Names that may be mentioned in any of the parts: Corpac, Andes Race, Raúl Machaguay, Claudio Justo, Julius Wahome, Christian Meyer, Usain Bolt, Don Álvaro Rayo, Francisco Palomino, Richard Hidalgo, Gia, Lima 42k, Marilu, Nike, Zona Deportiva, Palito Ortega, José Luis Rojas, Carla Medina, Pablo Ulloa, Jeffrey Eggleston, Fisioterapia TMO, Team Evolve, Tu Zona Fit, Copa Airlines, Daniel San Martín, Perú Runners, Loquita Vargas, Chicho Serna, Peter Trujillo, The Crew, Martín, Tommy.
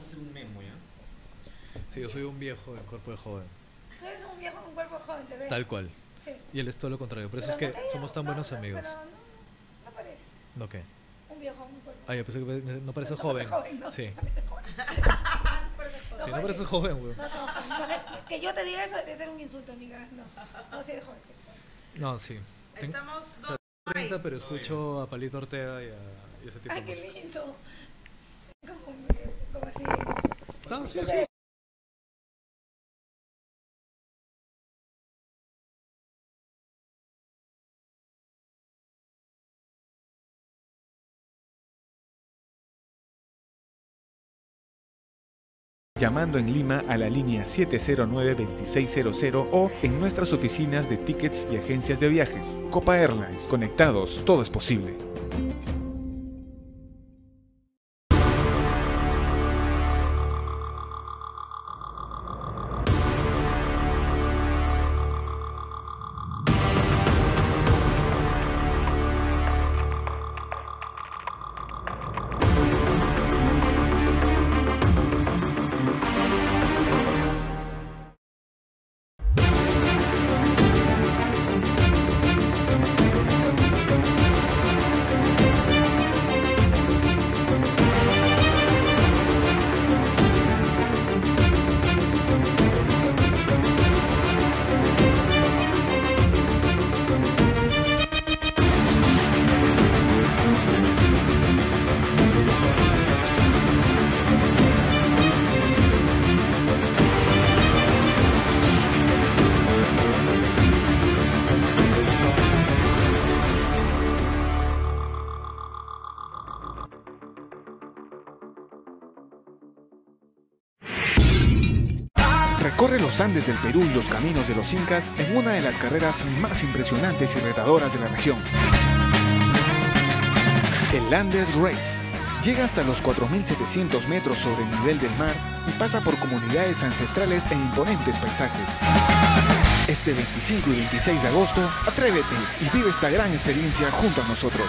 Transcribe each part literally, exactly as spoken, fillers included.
vamos a hacer un memo, ¿ya? Sí, yo soy un viejo en cuerpo de joven. Tú eres un viejo con cuerpo de joven, te veo. Tal cual. Sí. Y él es todo lo contrario. Por eso pero es no que somos tan no, buenos no, amigos. Pero no, no parece. ¿No qué? Un viejo con cuerpo. Ah, yo pensé que no parece no, joven. No parece joven, no. Sí. Sí, no pareces joven, güey. No, no, no, no, que yo te diga eso debe ser un insulto, amiga. No, no, si eres joven, si eres joven. No, sí. Ten, estamos o sea, treinta, pero escucho a Palito Ortega y a y ese tipo. Ay, de música. ¡Ay, qué lindo! Como, como así. No, sí, sí. Llamando en Lima a la línea siete cero nueve, veintiséis cero cero o en nuestras oficinas de tickets y agencias de viajes. Copa Airlines, conectados, todo es posible. Corre los Andes del Perú y los caminos de los Incas en una de las carreras más impresionantes y retadoras de la región. El Andes Race llega hasta los cuatro mil setecientos metros sobre el nivel del mar y pasa por comunidades ancestrales e imponentes paisajes. Este veinticinco y veintiséis de agosto, atrévete y vive esta gran experiencia junto a nosotros.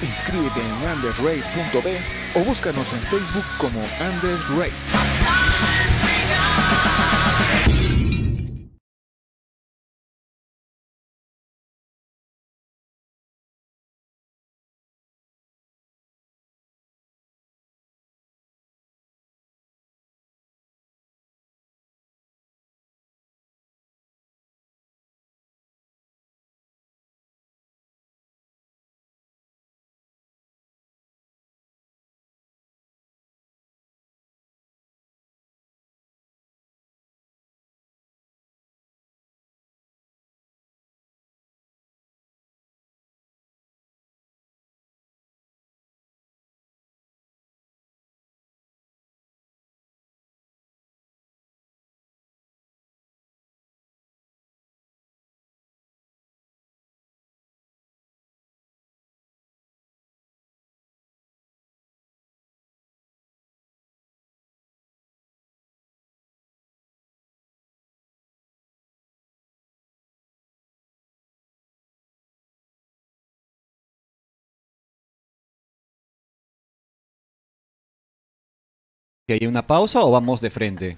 Inscríbete en andes race punto be o búscanos en Facebook como Andes Race. ¿Que hay una pausa o vamos de frente?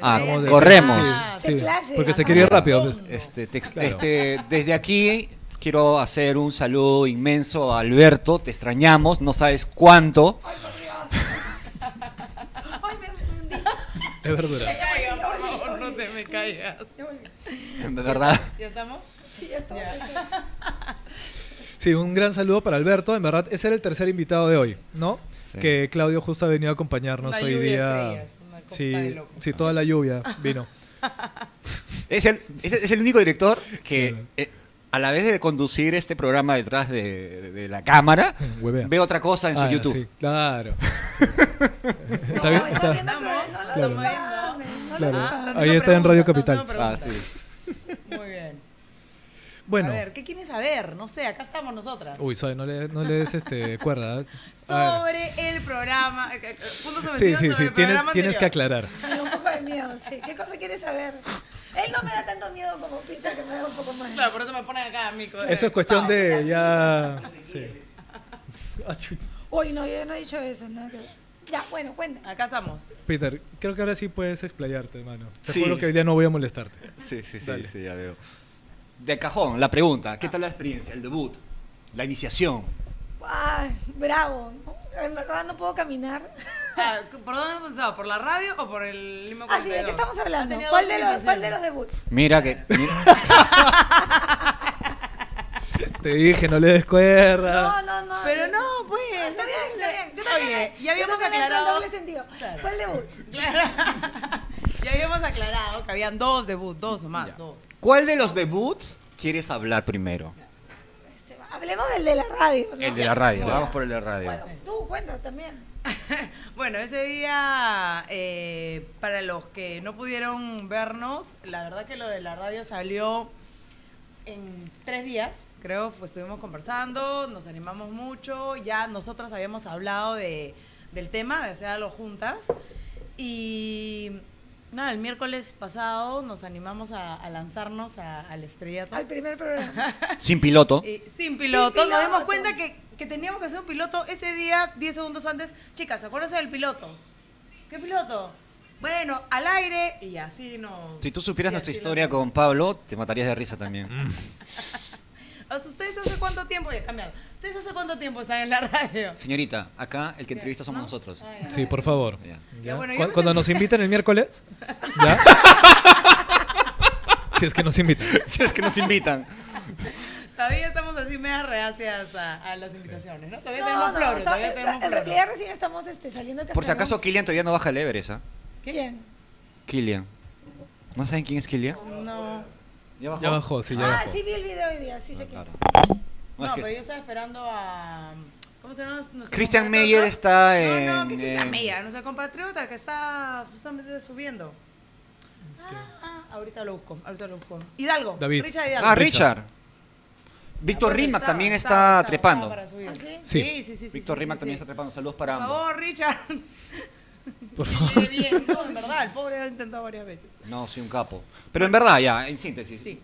Ah, sí, corremos. Sí, sí, porque se quiere ir rápido. Este, te, claro. este, desde aquí quiero hacer un saludo inmenso a Alberto. Te extrañamos, no sabes cuánto. Ay, por Dios. Ay, me hundí. Es verdura. Me callas, por favor, no te me callas. ¿De verdad? ¿Ya estamos? Sí, ya estamos. Ya. Sí, un gran saludo para Alberto. En verdad, ese era el tercer invitado de hoy, ¿no? Sí. Que Claudio Justo ha venido a acompañarnos hoy día. Estrellas, sí, sí, toda la lluvia vino. Es, el, es, es el único director que eh, a la vez de conducir este programa detrás de, de, de la cámara, Huevea. ve otra cosa en ah, su YouTube. Sí, claro. ¿Está bien? Está, no, no, no, claro. no, claro. ah, ahí está en Radio Capital. Ah, sí. Muy bien. Bueno. A ver, ¿qué quieres saber? No sé, acá estamos nosotras. Uy, soy, no le, no le des este, cuerda. Sobre el programa. Sí, sí, sí, tienes, programa tienes que aclarar. Me da un poco de miedo, sí. ¿Qué cosa quieres saber? Él no me da tanto miedo como Pita, que me da un poco más. Claro, por eso me ponen acá, amigo. Eso es cuestión de ya... Sí. Uy, no, yo no he dicho eso, ¿no? Ya, bueno, cuenta. Acá estamos. Peter, creo que ahora sí puedes explayarte, hermano. Te juro que hoy día no voy a molestarte. Sí, sí, sí, sí, ya veo. De cajón, la pregunta. ¿Qué tal la experiencia, el debut, la iniciación? Ay, bravo. En verdad no puedo caminar. Ah, ¿por dónde hemos empezado? ¿Por la radio o por el Lima cuarenta y dos? Ah, sí, ¿de qué estamos hablando? ¿Cuál de, los, ¿Cuál de los debuts? Mira que... Mira. Te dije, no le des cuerda. No, no, no. Pero no, pues. No, está bien, está bien. Yo también. Oye, ya habíamos yo también aclarado. Doble sentido. Claro. ¿Cuál debut? Claro. Ya habíamos aclarado que habían dos debuts, dos nomás. Dos. ¿Cuál de los debuts quieres hablar primero? Este, hablemos del de la radio, ¿no? El de la radio. Bueno, vamos por el de la radio. Bueno, tú cuenta también. Bueno, ese día, eh, para los que no pudieron vernos, la verdad que lo de la radio salió en tres días. Creo, pues, estuvimos conversando, nos animamos mucho, ya nosotros habíamos hablado de, del tema, de hacerlo juntas, y nada, el miércoles pasado nos animamos a, a lanzarnos a, al estrellato. Al primer programa. Sin piloto. Y, sin piloto. Sin piloto, nos dimos cuenta que, que teníamos que hacer un piloto ese día, diez segundos antes. Chicas, ¿se acuerdan del piloto? ¿Qué piloto? Bueno, al aire, y así nos... Si tú supieras nuestra historia lo... con Pablo, te matarías de risa también. ¿Ustedes hace cuánto tiempo? Cambiado. ¿Ustedes hace cuánto tiempo están en la radio? Señorita, acá el que entrevista somos ¿no? nosotros. Ay, sí, por favor. Ya. Ya, bueno, ¿Cu cuando sentí... nos invitan el miércoles, ¿ya? Si es que nos invitan. Si es que nos invitan. Todavía estamos así medio reacias a, a las invitaciones, ¿no? Todavía no, tenemos no, flores, no, todavía tenemos flores. En realidad recién estamos este, saliendo de... Por si acaso Kilian todavía no baja el Everest, ¿ah? ¿eh? ¿Kilian? Kilian. ¿No saben quién es Kilian? No. Ya bajó. Ya bajó, sí, ya ah, bajó. Sí, vi el video hoy día, sí, sé quién. No, pero yo estaba esperando a... ¿Cómo se llama? Christian Meyer está en... No, no, que Christian Meyer, nuestro compatriota que está justamente subiendo. Ah, ah, ahorita lo busco, ahorita lo busco. Hidalgo, David. Richard Hidalgo. Ah, Richard. Víctor Rímac también está trepando. Sí, sí, sí. Víctor Rímac también está trepando, saludos para ambos. Por favor, Richard. Por favor. Bien, no, en verdad, el pobre ha intentado varias veces. No, soy un capo. Pero en verdad, ya, en síntesis, sí.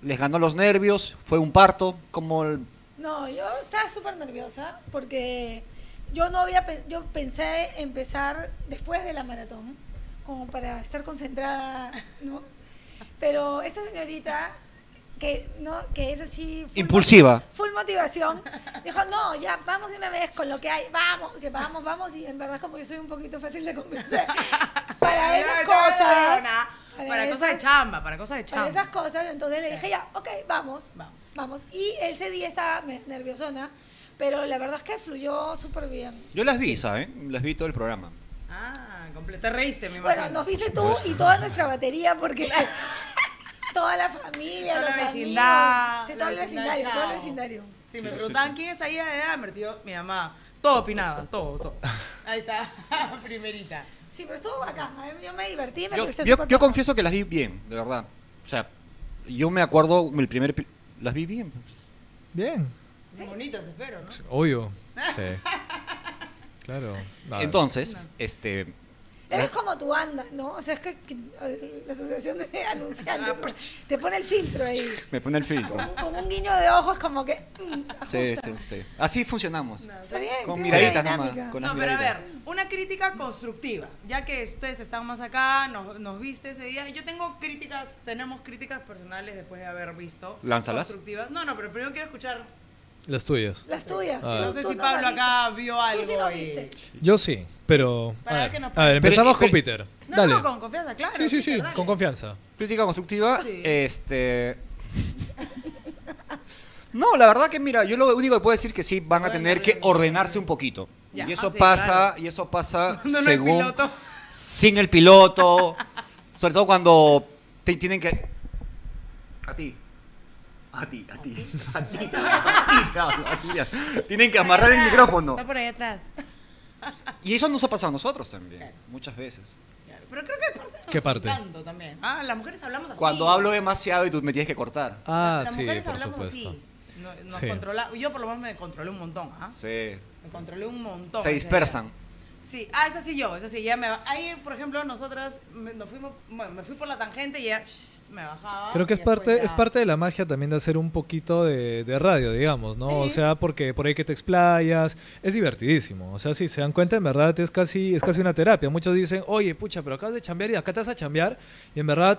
Les ganó los nervios, fue un parto, como el... No, yo estaba súper nerviosa porque yo no había, yo pensé empezar después de la maratón, como para estar concentrada, ¿no? Pero esta señorita, que, ¿no? que es así... Full impulsiva. Full motivación. Dijo, no, ya, vamos de una vez con lo que hay, vamos, que vamos, vamos. Y en verdad, como yo soy un poquito fácil de convencer para esas cosas. Para, para esas, cosas de chamba, para cosas de chamba. Para esas cosas, entonces le dije, ya, ok, vamos, vamos. vamos. Y ese día estaba nerviosona, pero la verdad es que fluyó súper bien. Yo las vi, ¿saben? Las vi todo el programa. Ah, completé, reíste, mi madre. Bueno, nos viste tú y toda nuestra batería, porque... Toda la familia, toda la vecindad. Sí, todo el vecindario, todo el vecindario. Sí, me preguntaban quién es ahí de Dahmer, tío, mi mamá. Todo opinaba, todo, todo. Ahí está, primerita. Sí, pero estuvo acá, yo me divertí, me pareció súper. Yo confieso que las vi bien, de verdad. O sea, yo me acuerdo, el primer... Las vi bien. Bien. Bonitas, espero, ¿no? Obvio. Sí. Claro. Entonces, este... Es como tu banda, ¿no? O sea, es que, que la asociación de anunciantes te pone el filtro ahí. Me pone el filtro. Con un guiño de ojos como que... Mm, sí, sí, sí. Así funcionamos. No, está bien. Con miraditas nomás. Con no, miraditas. Pero a ver, una crítica constructiva. Ya que ustedes están más acá, nos, nos viste ese día. Yo tengo críticas, tenemos críticas personales después de haber visto. ¿Lánzalas? Constructivas. No, no, pero primero quiero escuchar... Las tuyas. Las tuyas. Ah. No sé si Pablo acá vio algo. ¿Tú sí lo viste? Y... Yo sí, pero... Para a ver, que nos a ver, empezamos pero, con Peter. No, dale. No, con confianza, claro. Sí, sí, Peter, sí, dale. Con confianza. Crítica constructiva, sí. este... No, la verdad que mira, yo lo único que puedo decir que sí van a tener que ordenarse un poquito. Ya. Y eso ah, sí, pasa, claro. y eso pasa no, no según... El piloto. Sin el piloto. Sobre todo cuando te tienen que... A ti. A ti, a ti, a ti, a ti, tienen que amarrar el micrófono. Está por ahí atrás. Y eso nos ha pasado a nosotros también, claro. muchas veces. Claro. Pero creo que parte ¿Qué parte? También. Ah, las mujeres hablamos así. Cuando hablo demasiado y tú me tienes que cortar. Ah, las sí, mujeres por hablamos supuesto. Así. Nos, nos sí. controla, yo por lo menos me controlé un montón, ¿ah? ¿eh? Sí. Me controlé un montón. Se dispersan. Sí, ah, esa sí yo, esa sí, ya me va. Ahí, por ejemplo, nosotras me, nos fuimos, bueno, me fui por la tangente y ya shh, me bajaba. Creo que es parte, ya... es parte de la magia también de hacer un poquito de, de radio, digamos, ¿no? Sí. O sea, porque por ahí que te explayas, es divertidísimo. O sea, si se dan cuenta, en verdad es casi, es casi una terapia. Muchos dicen, oye, pucha, pero acabas de chambear y acá te vas a chambear. Y en verdad...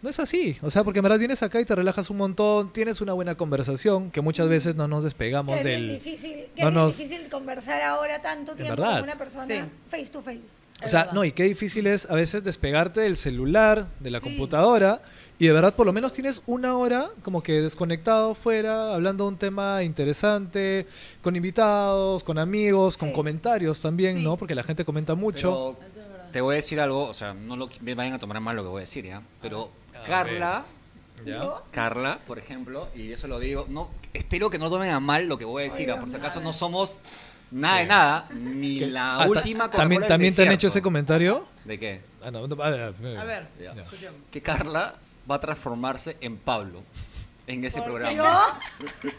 no es así, o sea, porque en verdad vienes acá y te relajas un montón, tienes una buena conversación, que muchas veces no nos despegamos que del... Es difícil, que no es nos... difícil conversar ahora tanto tiempo con una persona sí. face to face. Es o sea, verdad. no, y qué difícil es a veces despegarte del celular, de la sí. computadora, y de verdad por lo menos tienes una hora como que desconectado fuera, hablando de un tema interesante, con invitados, con amigos, sí. con comentarios también, sí. ¿no? Porque la gente comenta mucho. Pero te voy a decir algo, o sea, no lo me vayan a tomar mal lo que voy a decir, ¿ya? Pero... Carla, ¿Ya? Carla, por ejemplo, y eso lo digo, no, espero que no tomen a mal lo que voy a decir, Oiga, por si acaso no somos nada de nada, ni ¿Qué? la ah, última ¿También, ¿también te han hecho ese comentario? ¿De qué? Ah, no, a ver, a ver ya. Ya. que Carla va a transformarse en Pablo en ese ¿Por programa. ¿Yo?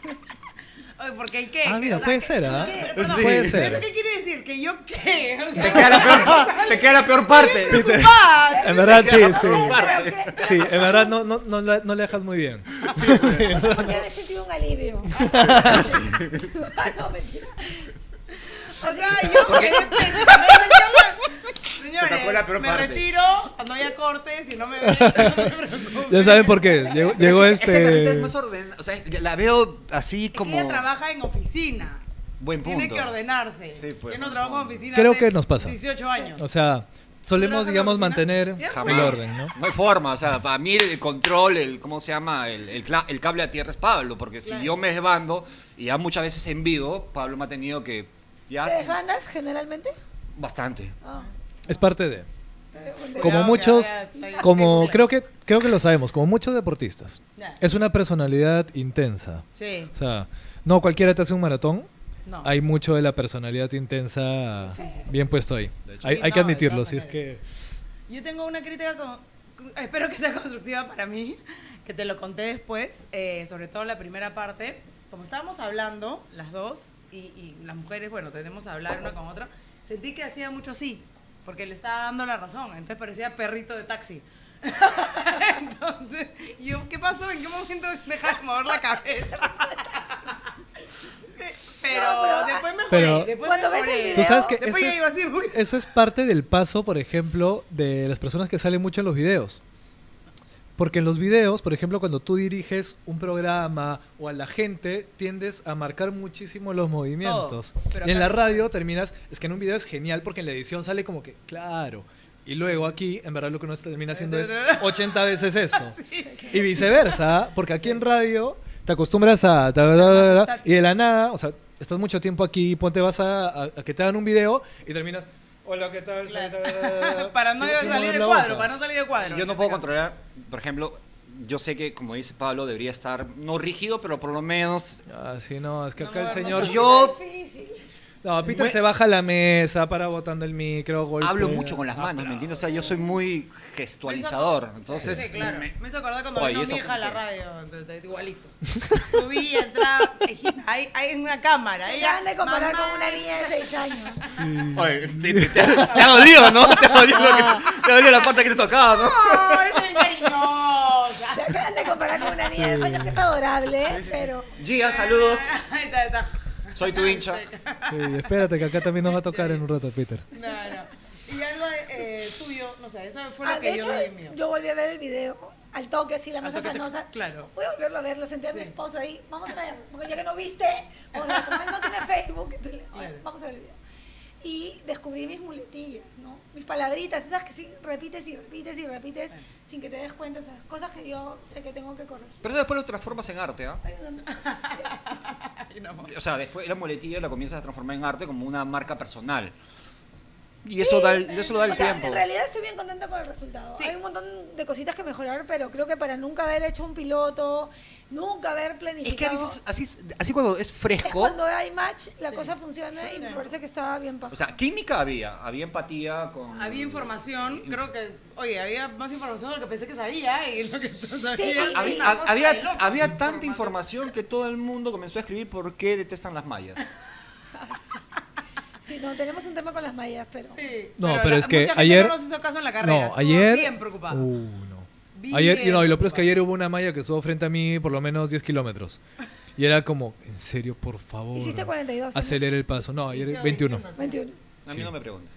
Porque hay que. Ah, mira, o sea, puede ser, ¿ah? ¿eh? Sí. Puede ser. ¿Qué quiere decir? ¿Que yo qué? O sea, te, queda la peor, te queda la peor parte. Sí, te, en verdad, sí, sí. Sí, en verdad, no, no, no, no le dejas muy bien. Sí, sí. Porque he sentido un alivio. Ah, sí. No, mentira. O sea, yo quedé pésima. Señores, me retiro cuando haya cortes y no me ven. Ya saben por qué. Llegó, llegó este. Es más orden, o sea, la veo así como. Ella trabaja en oficina. Buen punto. Tiene que ordenarse. Sí, pues, yo no trabajo en oficina. Creo que nos pasa. dieciocho años. O sea, solemos, digamos, mantener el orden, ¿no? No hay forma, o sea, para mí el control, el, ¿cómo se llama? El, el, el cable a tierra es Pablo, porque si claro. yo me desbando, y ya muchas veces en vivo, Pablo me ha tenido que. Ya, ¿te desbandas generalmente? Bastante. Oh. Es parte de. Como muchos, como creo que creo que lo sabemos, como muchos deportistas. Es una personalidad intensa. Sí. O sea, no cualquiera te hace un maratón. No. Hay mucho de la personalidad intensa sí, sí, sí. bien puesto ahí. Hay, sí, hay no, que admitirlo, si es que... Yo tengo una crítica, como, espero que sea constructiva para mí, que te lo conté después, eh, sobre todo la primera parte. Como estábamos hablando, las dos, y, y las mujeres, bueno, tenemos a hablar una con otra, sentí que hacía mucho así. Porque le estaba dando la razón, entonces parecía perrito de taxi. Entonces, yo, ¿qué pasó? ¿En qué momento dejaste de mover la cabeza? Pero, no, pero después mejoré, pero, después mejoré. ¿Tú sabes que después eso, es, iba así, muy... eso es parte del paso, por ejemplo, de las personas que salen mucho en los videos. Porque en los videos, por ejemplo, cuando tú diriges un programa o a la gente, tiendes a marcar muchísimo los movimientos. Todo, pero y en claro. la radio terminas... Es que en un video es genial porque en la edición sale como que, claro. Y luego aquí, en verdad, lo que uno termina haciendo es ochenta veces esto. Sí. Y viceversa, porque aquí en radio te acostumbras a... Ta, ta, ta, ta, ta, y de la nada, o sea, estás mucho tiempo aquí, ponte vas a, a, a que te hagan un video y terminas... Hola, ¿qué tal? Claro. Para no sí, salir de cuadro, boca. para no salir de cuadro. Yo no puedo controlar, por ejemplo, yo sé que, como dice Pablo, debería estar, no rígido, pero por lo menos... Ah, sí, no, es que no, acá el señor... Yo... Difícil. No, Peter muy... se baja la mesa, para botando el micro, golpea. Hablo mucho con las manos, ah, pero... ¿me entiendes? O sea, yo soy muy gestualizador, entonces... Sí, claro. Me, me hizo acordar cuando vino mi hija a la radio, igualito. Subí, entraba, hay, hay una cámara. Ella anda a comparar con una niña de seis años. Oye, te, te, te, te ha dolido, ¿no? Te ha dolido, no. Que, te ha dolido la parte que te tocaba, ¿no? No, eso es cariñosa. Te acaban de comparar con una niña de seis años, que es adorable, sí, sí. pero... Gia, saludos. Ahí está, ahí está. Soy tu hincha. Sí, espérate que acá también nos va a tocar en un rato, Peter. No, no. Y algo eh, tuyo, no sé, eso fue lo ah, que de yo hecho, vi, yo volví a ver el video, al toque, así, la masa canosa. Te... Claro. Voy a volverlo a ver, lo senté a mi esposo ahí. Vamos a ver, porque ya que no viste, o sea, como él no tiene Facebook, entonces, claro. vamos a ver el video. Y descubrí mis muletillas, ¿no? Mis palabritas, esas que sí repites y repites y repites bueno. sin que te des cuenta, esas cosas que yo sé que tengo que corregir. Pero después lo transformas en arte, ¿ah? ¿eh? O sea, después la muletilla la comienzas a transformar en arte como una marca personal. Y sí, eso, da el, eso lo da el o sea, tiempo. En realidad estoy bien contenta con el resultado. Sí. Hay un montón de cositas que mejorar, pero creo que para nunca haber hecho un piloto, nunca haber planificado. Es que a veces, así, así cuando es fresco. Es cuando hay match, la sí. cosa funciona sí, y claro. me parece que está bien paja. O sea, química había, había empatía. Con... Había información, y, creo que, oye, había más información de lo que pensé que sabía y lo que sabía. Sí, y, había, y, había, había, había tanta información que todo el mundo comenzó a escribir por qué detestan las mayas. Sí, no, tenemos un tema con las mallas, pero... Sí, no, pero, pero la, es que ayer... no nos hizo caso en la carrera. No, ayer... bien preocupada. Uh, no. Bien ayer, y no, y lo peor es que ayer hubo una malla que estuvo frente a mí por lo menos diez kilómetros. Y era como, en serio, por favor. Hiciste cuarenta y dos. Acelera el paso. No, ayer veintiuno. veintiuno. A mí no me preguntas.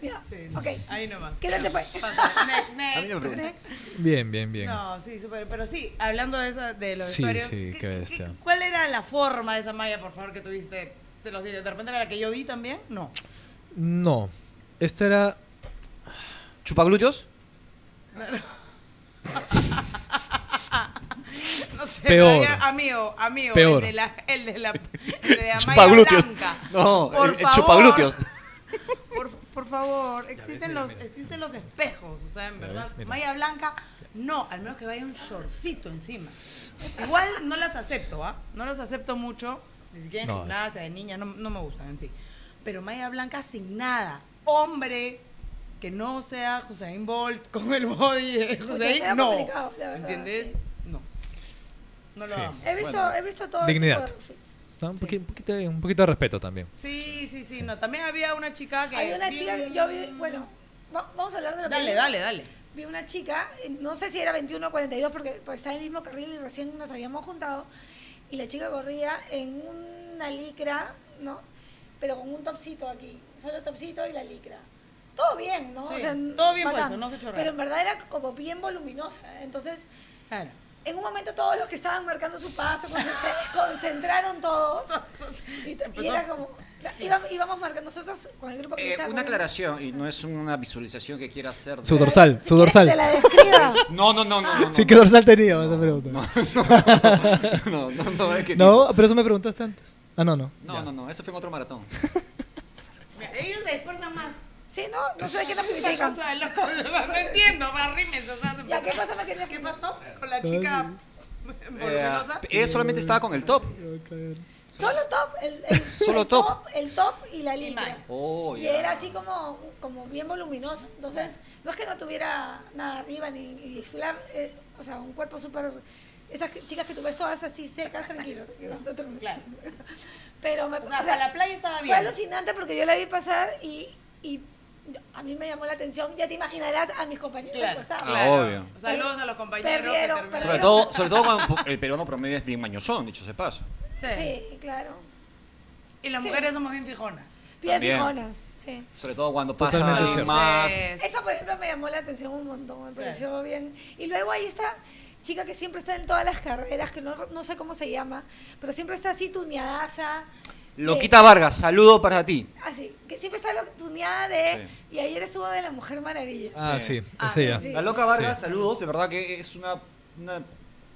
Yeah. Sí, okay. Ahí nomás. ¿Qué tal te fue? Next, next, next. Bien, bien, bien. No, sí, súper. Pero sí, hablando de, esa, de los sí, vestuarios, sí, ¿qué, qué, qué, ¿cuál era la forma de esa malla, por favor, que tuviste de los días? ¿De repente era la que yo vi también? No. No. Esta era... ¿Chupaglutios? No, no. No sé, peor. Vaya, amigo, amigo. Peor. El de la, el de la, el de la chupaglutios. Malla blanca. No, por el, el chupaglutios. Por favor, existen los, existen los espejos, o sea, en verdad, malla blanca, no, al menos que vaya un shortcito encima. Igual no las acepto, ¿ah? ¿eh? No las acepto mucho, ni siquiera en no, gimnasia, de niña, no, no me gustan en sí. Pero malla blanca sin nada, hombre, que no sea Usain Bolt con el body, eh, Usain, no, complicado, la verdad, ¿entiendes? Sí. No, no lo sí. amo. He visto, bueno. he visto todo dignidad. Tipo de Un, sí. poquito, un, poquito, un poquito de respeto también. Sí, sí, sí, sí. No, también había una chica que... Hay una vi... chica que yo vi... Bueno, va, vamos a hablar de lo dale, que... Dale, dale, dale. Vi una chica, no sé si era veintiuno o cuarenta y dos, porque, porque está en el mismo carril y recién nos habíamos juntado. Y la chica corría en una licra, ¿no? Pero con un topcito aquí. Solo topcito y la licra. Todo bien, ¿no? Sí, o sea, todo bien bacán, puesto, no se chorrea. Pero en verdad era como bien voluminosa. Entonces... Claro. En un momento todos los que estaban marcando su paso se concentraron todos y, y era como íbamos, íbamos marcando nosotros con el grupo que eh, estaba una aclaración el... y no es una visualización que quiera hacer de... su dorsal su dorsal te la describa. no no no no, no, no sí no, qué dorsal tenía no, esa pregunta no no no, no, es que no pero eso me preguntaste antes ah no no no ya. no no eso fue en otro maratón. Mira, ellos se esfuerzan más. Sí, no, no sé de qué nos critican. No entiendo, barrímense. O sea, ¿qué pasó? ¿Qué pasó con la chica? Eh, él solamente estaba con el top. Solo top, el, el, Solo el top. top, el top y la lima. Oh, yeah. Y era así como, como bien voluminoso. Entonces, no es que no tuviera nada arriba ni, ni desfilar, eh, o sea, un cuerpo súper... Esas chicas que tú ves todas así secas, tranquilo. tranquilo, tranquilo. Claro. Pero me, o sea, o sea, la playa estaba bien. Fue alucinante porque yo la vi pasar y... y a mí me llamó la atención, ya te imaginarás a mis compañeros. Claro, claro. Obvio. Saludos a los compañeros. Perdieron, que perdieron. Sobre todo, sobre todo cuando el peruano promedio es bien mañosón, dicho se pasa. Sí, sí, claro. Y las sí. mujeres somos bien fijonas. Bien fijonas, sí. Sobre todo cuando pasa más. Eso, por ejemplo, me llamó la atención un montón, me pareció claro. bien. Y luego ahí está chica que siempre está en todas las carreras, que no, no sé cómo se llama, pero siempre está así tuneadaza. Loquita Vargas, saludo para ti. Ah, sí, que siempre está tuneada de... Sí. Y ayer estuvo de la Mujer Maravilla. Ah, sí, sí. Ah, es ella. Sí. La Loca Vargas, sí. Saludos, de verdad que es una, una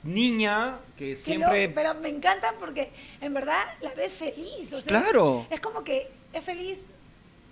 niña que siempre... Que lo, pero me encanta porque en verdad la ves feliz. O sea, claro. Es, es como que es feliz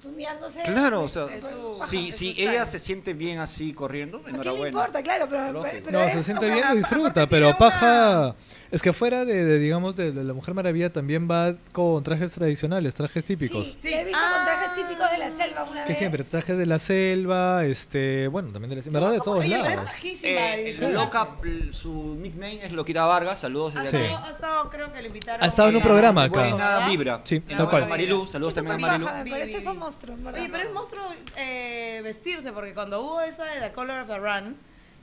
tuneándose. Claro, o sea, su, baja, si, si ella sale. Se siente bien así corriendo, enhorabuena. No importa, claro, pero... pero, pero no, se siente bien y disfruta, pero una... paja... Es que afuera de, de, digamos, de La Mujer Maravilla también va con trajes tradicionales, trajes típicos. Sí, sí. He visto ah, con trajes típicos de la selva una que vez. Que siempre, trajes de la selva, este, bueno, también de la selva, en verdad de todos lados. Eh, el loca, su nickname es Loquita Vargas, saludos desde sí. aquí. Ha estado, creo que le invitaron. Ha estado en un programa acá. Buena vibra. Sí, tal buena cual. Marilu, saludos eso también a Marilu. Baja, me parece eso monstruo. Oye, pero es monstruo eh, vestirse, porque cuando hubo esa de The Color of the Run,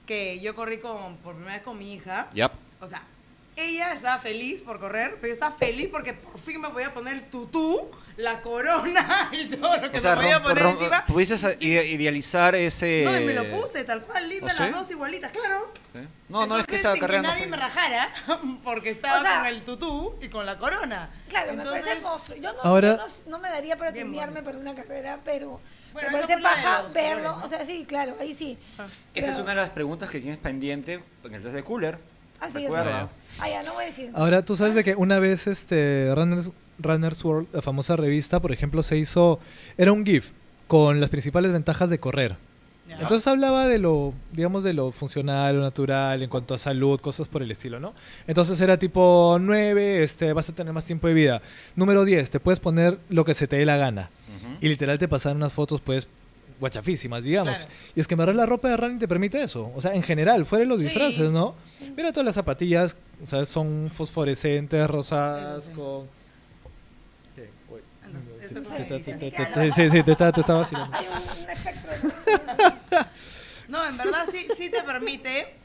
que yo corrí con, por primera vez con mi hija, yep. o sea, ella estaba feliz por correr, pero yo estaba feliz porque por fin me podía poner el tutú, la corona y todo lo que o sea, me podía rom, poner rom, encima. ¿Pudiste idealizar ese...? No, y me lo puse tal cual, linda, las ¿sí? dos igualitas, claro. ¿Sí? No, entonces, no es que esa carrera que nadie no me rajara porque estaba o sea, con el tutú y con la corona. Claro, entonces, me parece monstruo. Yo no, ahora, yo no, no me daría para cambiarme para una carrera, pero... Bueno, me parece paja verlo, ¿no? O sea, sí, claro, ahí sí. Ah. Esa pero, es una de las preguntas que tienes pendiente en el test de Cooler. Así es. Ah, ya, no voy a decir. Ahora, tú sabes de que una vez este Runners, Runners World, la famosa revista, por ejemplo, se hizo... Era un GIF con las principales ventajas de correr. Yeah. Entonces hablaba de lo, digamos, de lo funcional, lo natural, en cuanto a salud, cosas por el estilo, ¿no? Entonces era tipo nueve, este, vas a tener más tiempo de vida. Número diez, te puedes poner lo que se te dé la gana. Uh-huh. Y literal te pasaron unas fotos, pues... guachafísimas, digamos. Claro. Y es que me la ropa de running te permite eso. O sea, en general, fuera de los sí. disfraces, ¿no? Mira todas las zapatillas, ¿sabes? Son fosforescentes, rosadas, sí, sí. con... Sí, voy. Ah, no. Eso sí, sí, sí, tú estabas estaba vacilando. No, en verdad sí, sí te permite.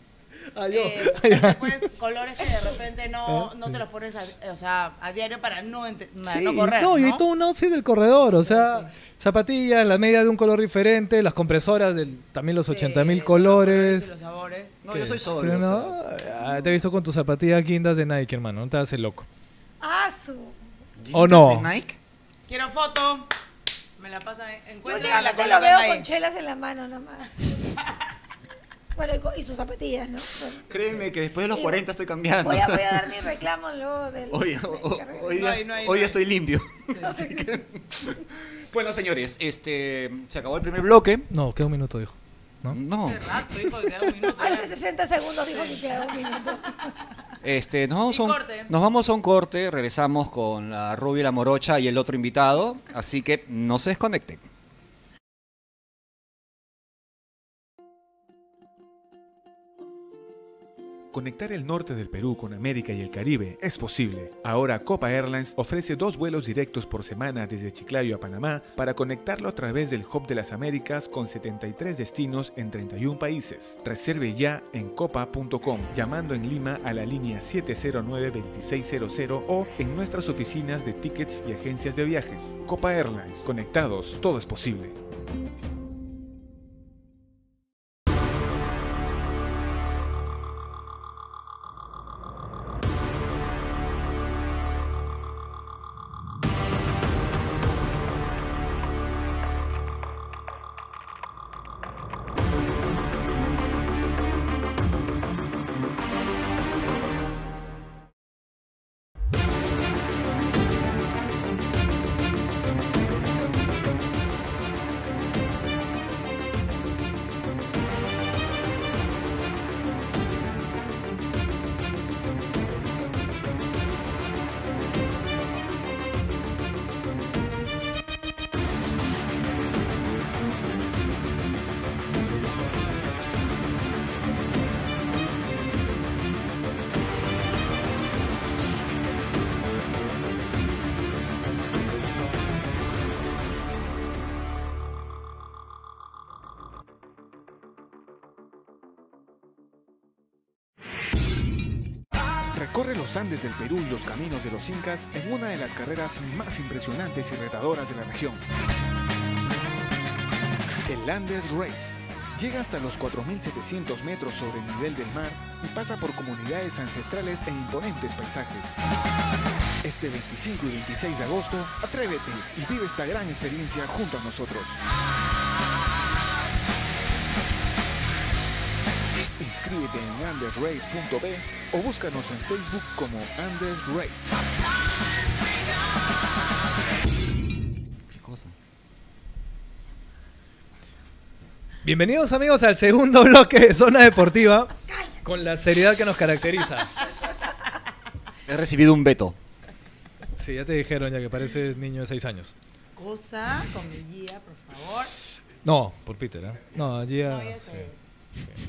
Ay, eh, después, colores que de repente no, no te los pones a, o sea, a diario para no, para sí, no correr. No, ¿no? Y todo un outfit del corredor, o sea, sí, zapatillas, la media de un color diferente, las compresoras, del, también los sí, ochenta mil colores. Los colores y los sabores. No, ¿qué? Yo soy sobrio. Pero no, no. Te he visto con tus zapatillas guindas de Nike, hermano, no te haces loco. Ah, su. ¿O no? ¿De Nike? Quiero foto. Me la pasa, encuentra la cola. Yo lo veo con chelas en la mano, nada más. Bueno, y sus zapatillas, ¿no? Bueno, créeme que después de los cuarenta estoy cambiando. Voy a, voy a dar mi reclamo luego del... Hoy, hoy, hoy, no hay, no hay, hoy no estoy limpio. No. Así que... Bueno, señores, este, se acabó el primer bloque. No, queda un minuto, dijo. No. No. Hace rato, dijo que queda un minuto. Hace sesenta segundos dijo que queda un minuto. Este, nos vamos, a un, nos vamos a un corte, regresamos con la Rubia, la Morocha y el otro invitado, así que no se desconecten. Conectar el norte del Perú con América y el Caribe es posible. Ahora Copa Airlines ofrece dos vuelos directos por semana desde Chiclayo a Panamá para conectarlo a través del Hub de las Américas con setenta y tres destinos en treinta y un países. Reserve ya en copa punto com, llamando en Lima a la línea siete cero nueve, dos seis cero cero o en nuestras oficinas de tickets y agencias de viajes. Copa Airlines. Conectados, todo es posible. Corre los Andes del Perú y los caminos de los incas en una de las carreras más impresionantes y retadoras de la región. El Andes Race llega hasta los cuatro mil setecientos metros sobre el nivel del mar y pasa por comunidades ancestrales e imponentes paisajes. Este veinticinco y veintiséis de agosto, atrévete y vive esta gran experiencia junto a nosotros. Inscríbete en andes race punto b o búscanos en Facebook como Andes Race. ¿Qué cosa? Bienvenidos, amigos, al segundo bloque de Zona Deportiva con la seriedad que nos caracteriza. He recibido un veto. Sí, ya te dijeron ya que pareces niño de seis años. Cosa con mi Gia, por favor. No, por Peter, ¿eh? No, Gia... No, ya sí.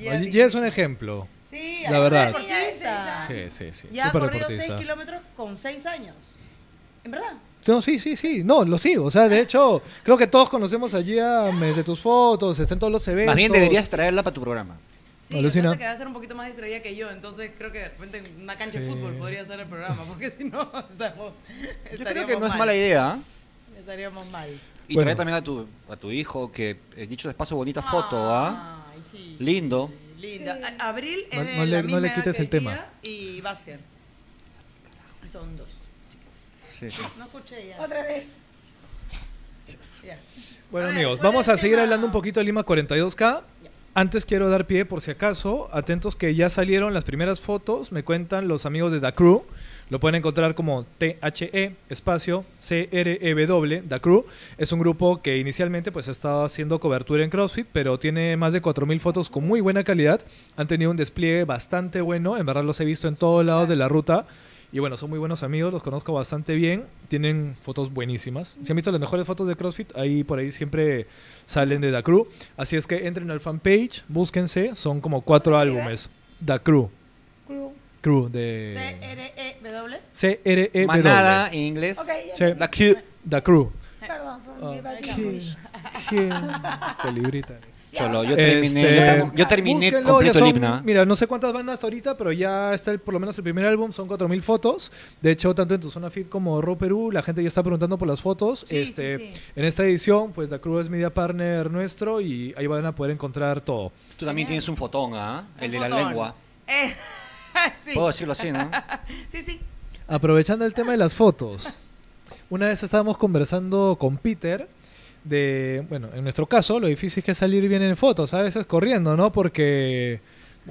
Ya sí. Es un ejemplo. Sí, la verdad. Sí, sí, sí. Ya ha corrido seis kilómetros con seis años. ¿En verdad? No, sí, sí, sí. No, lo sigo. O sea, de hecho, creo que todos conocemos allí a Mes de tus fotos, está en todos los eventos. Más bien deberías traerla para tu programa. Sí, alucina. Yo que va a ser un poquito más distraída que yo, entonces creo que de repente en una cancha sí. de fútbol podría ser el programa, porque si no, estamos. Yo creo que no mal. Es mala idea. Estaríamos mal. Y bueno. Trae también a tu, a tu hijo, que he dicho despacio bonita ah. foto, ¿ah? ¿eh? Sí, lindo. Sí, lindo. Sí. Abril es no, no la le, misma no le quites el tema. Y Bastian. Son dos chicos. Sí. Yes. No escuché ya. Otra vez. Yes. Yes. Yeah. Bueno, a amigos, ver, vamos a seguir tema? hablando un poquito de Lima cuarenta y dos K. Yeah. Antes quiero dar pie, por si acaso, atentos que ya salieron las primeras fotos, me cuentan los amigos de The Crew. Lo pueden encontrar como T H E espacio C R E W, The Crew. Es un grupo que inicialmente pues ha estado haciendo cobertura en CrossFit, pero tiene más de cuatro mil fotos con muy buena calidad. Han tenido un despliegue bastante bueno, en verdad los he visto en todos lados de la ruta. Y bueno, son muy buenos amigos, los conozco bastante bien. Tienen fotos buenísimas. Si han visto las mejores fotos de CrossFit, ahí por ahí siempre salen de The Crew. Así es que entren al fanpage, búsquense, son como cuatro álbumes. The Crew. Crew. Crew de... C R E W. C R E W. Más nada en inglés. Okay, yeah. The Crew. The Crew. Perdón. Colibrita. Cholo, yo terminé, este, yo, yo terminé búsquenlo, completo el himno. Mira, no sé cuántas van hasta ahorita, pero ya está el, por lo menos el primer álbum, son cuatro mil fotos. De hecho, tanto en Tu Zona Fit como Ro Perú, la gente ya está preguntando por las fotos. Sí, este, sí, sí. En esta edición, pues The Crew es media partner nuestro y ahí van a poder encontrar todo. Tú también tienes un fotón, ¿ah? ¿eh? El de fotón. La lengua. Eh, sí. Puedo decirlo así, ¿no? Sí, sí. Aprovechando el tema de las fotos, una vez estábamos conversando con Peter... de, bueno, en nuestro caso, lo difícil es que salir bien en fotos, a veces corriendo, ¿no? Porque,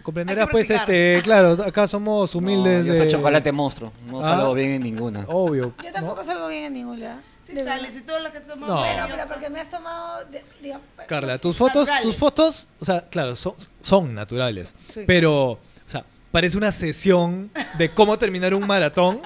comprenderás, pues, este, claro, acá somos humildes. No, yo soy de... chocolate monstruo, no ah, salgo bien en ninguna. Obvio. Yo tampoco ¿no? salgo bien en ninguna. Si sí, sales y todo lo que te tomas. No. Bueno, pero porque me has tomado, de, digamos, Carla, tus fotos, naturales. tus fotos, o sea, claro, son, son naturales, sí. pero, o sea, parece una sesión de cómo terminar un maratón.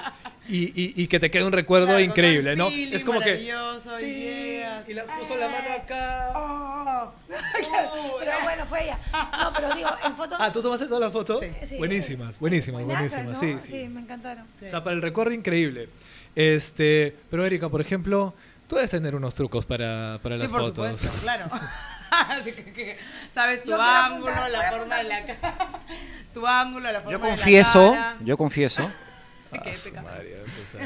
Y, y, y que te quede un recuerdo claro, increíble, ¿no? Es como que... Sí, yeah. Y la puso eh. la mano acá. Oh. Oh, pero bueno, fue ella. No, pero digo, en fotos... Ah, ¿tú tomaste todas las fotos? Sí. Sí. Buenísimas, buenísimas, buenísimas. ¿No? Sí, sí. sí, me encantaron. Sí. O sea, para el recuerdo increíble. Este, pero Erika, por ejemplo, tú debes tener unos trucos para, para sí, las por fotos. Supuesto, claro. que, que, sabes tu yo ángulo, apuntar, la forma de la cara. Tu ángulo, la forma yo confieso, de la cara. Yo confieso, yo confieso. Ah, María, pues,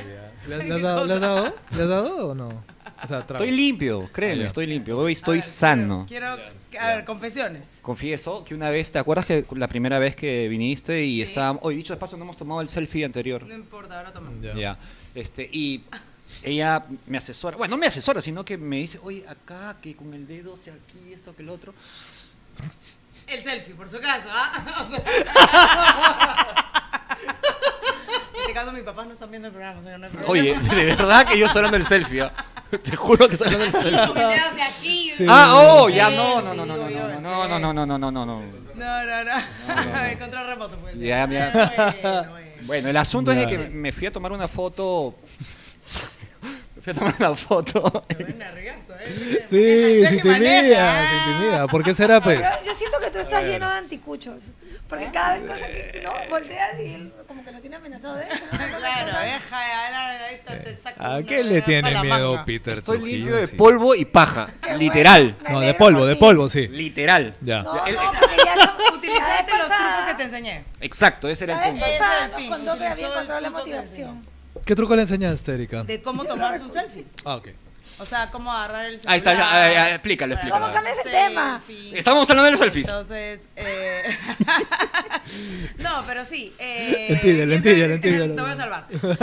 ¿Le, has dado, ¿Le has dado? ¿Le has dado o no? O sea, estoy limpio, créeme, estoy limpio. Hoy estoy ver, sano. Quiero, quiero a ver, confesiones. Confieso que una vez, ¿te acuerdas que la primera vez que viniste y sí. estábamos... Hoy, oh, dicho de paso, no hemos tomado el selfie anterior. No importa, ahora tomamos. Ya. ya. Este, y ella me asesora. Bueno, no me asesora, sino que me dice, oye, acá, que con el dedo, si aquí, esto, que el otro. El selfie, por su caso, ¿ah? O sea, en este caso, mis papás no están viendo el programa. No programa. Oye, de verdad que yo estoy hablando del selfie. ¿eh? Te juro que estoy hablando del selfie. Sí. Ah, oh, ya no, no, no, no, no, no, no, no, no, no, no, no, no, no, no, no. El control remoto, pues. Ya, ya. Bueno, el asunto es que me fui a tomar una foto. Me fui a tomar una foto. Sí, se intimida, se intimida. ¿Por qué será, pues? Yo siento que tú estás lleno de anticuchos. Porque cada vez cosa que no volteas y como que lo tiene amenazado de eso. Claro, deja, te saca. ¿A qué le tiene miedo, Peter? Estoy limpio de polvo y paja, literal. No, de polvo, de polvo, sí. Literal. Ya. No, porque ya no utilizaste los trucos que te enseñé. Exacto, ese era el punto. Cuando te había encontrado la motivación. ¿Qué truco le enseñaste, Erika? De cómo tomarse un selfie. Ah, ok. O sea, cómo agarrar el selfie. Ahí está, ya, ya, ya, explícalo, explícalo. ¿Cómo cambias el tema? Estamos hablando de los selfies. Entonces, eh... no, pero sí. Eh... Entiéndelo, entiéndelo, entiéndelo. Te voy a salvar. Eh...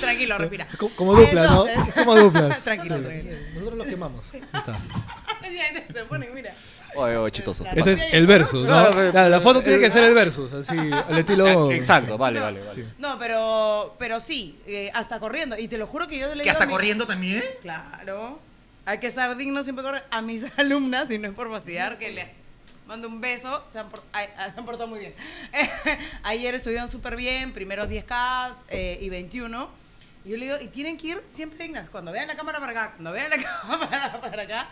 Tranquilo, respira. Como dupla, Entonces... ¿no? Como duplas. Tranquilo. Nosotros los quemamos. Sí. Está. Se ponen, mira. Oye, oye, chistoso. Este es el versus, ¿no? La, la foto tiene que ser el versus, así, al estilo... Exacto, vale, vale, vale. Sí. No, pero, pero sí, eh, hasta corriendo. Y te lo juro que yo le ¿Que hasta corriendo mi... también? Claro. Hay que estar digno siempre correr. A mis alumnas, y no es por fastidiar, que les mando un beso. Se han, por... Ay, se han portado muy bien. Ayer estuvieron súper bien, primeros diez K eh, y veintiuno. Y yo le digo, y tienen que ir siempre dignas. Cuando vean la cámara para acá, cuando vean la cámara para acá...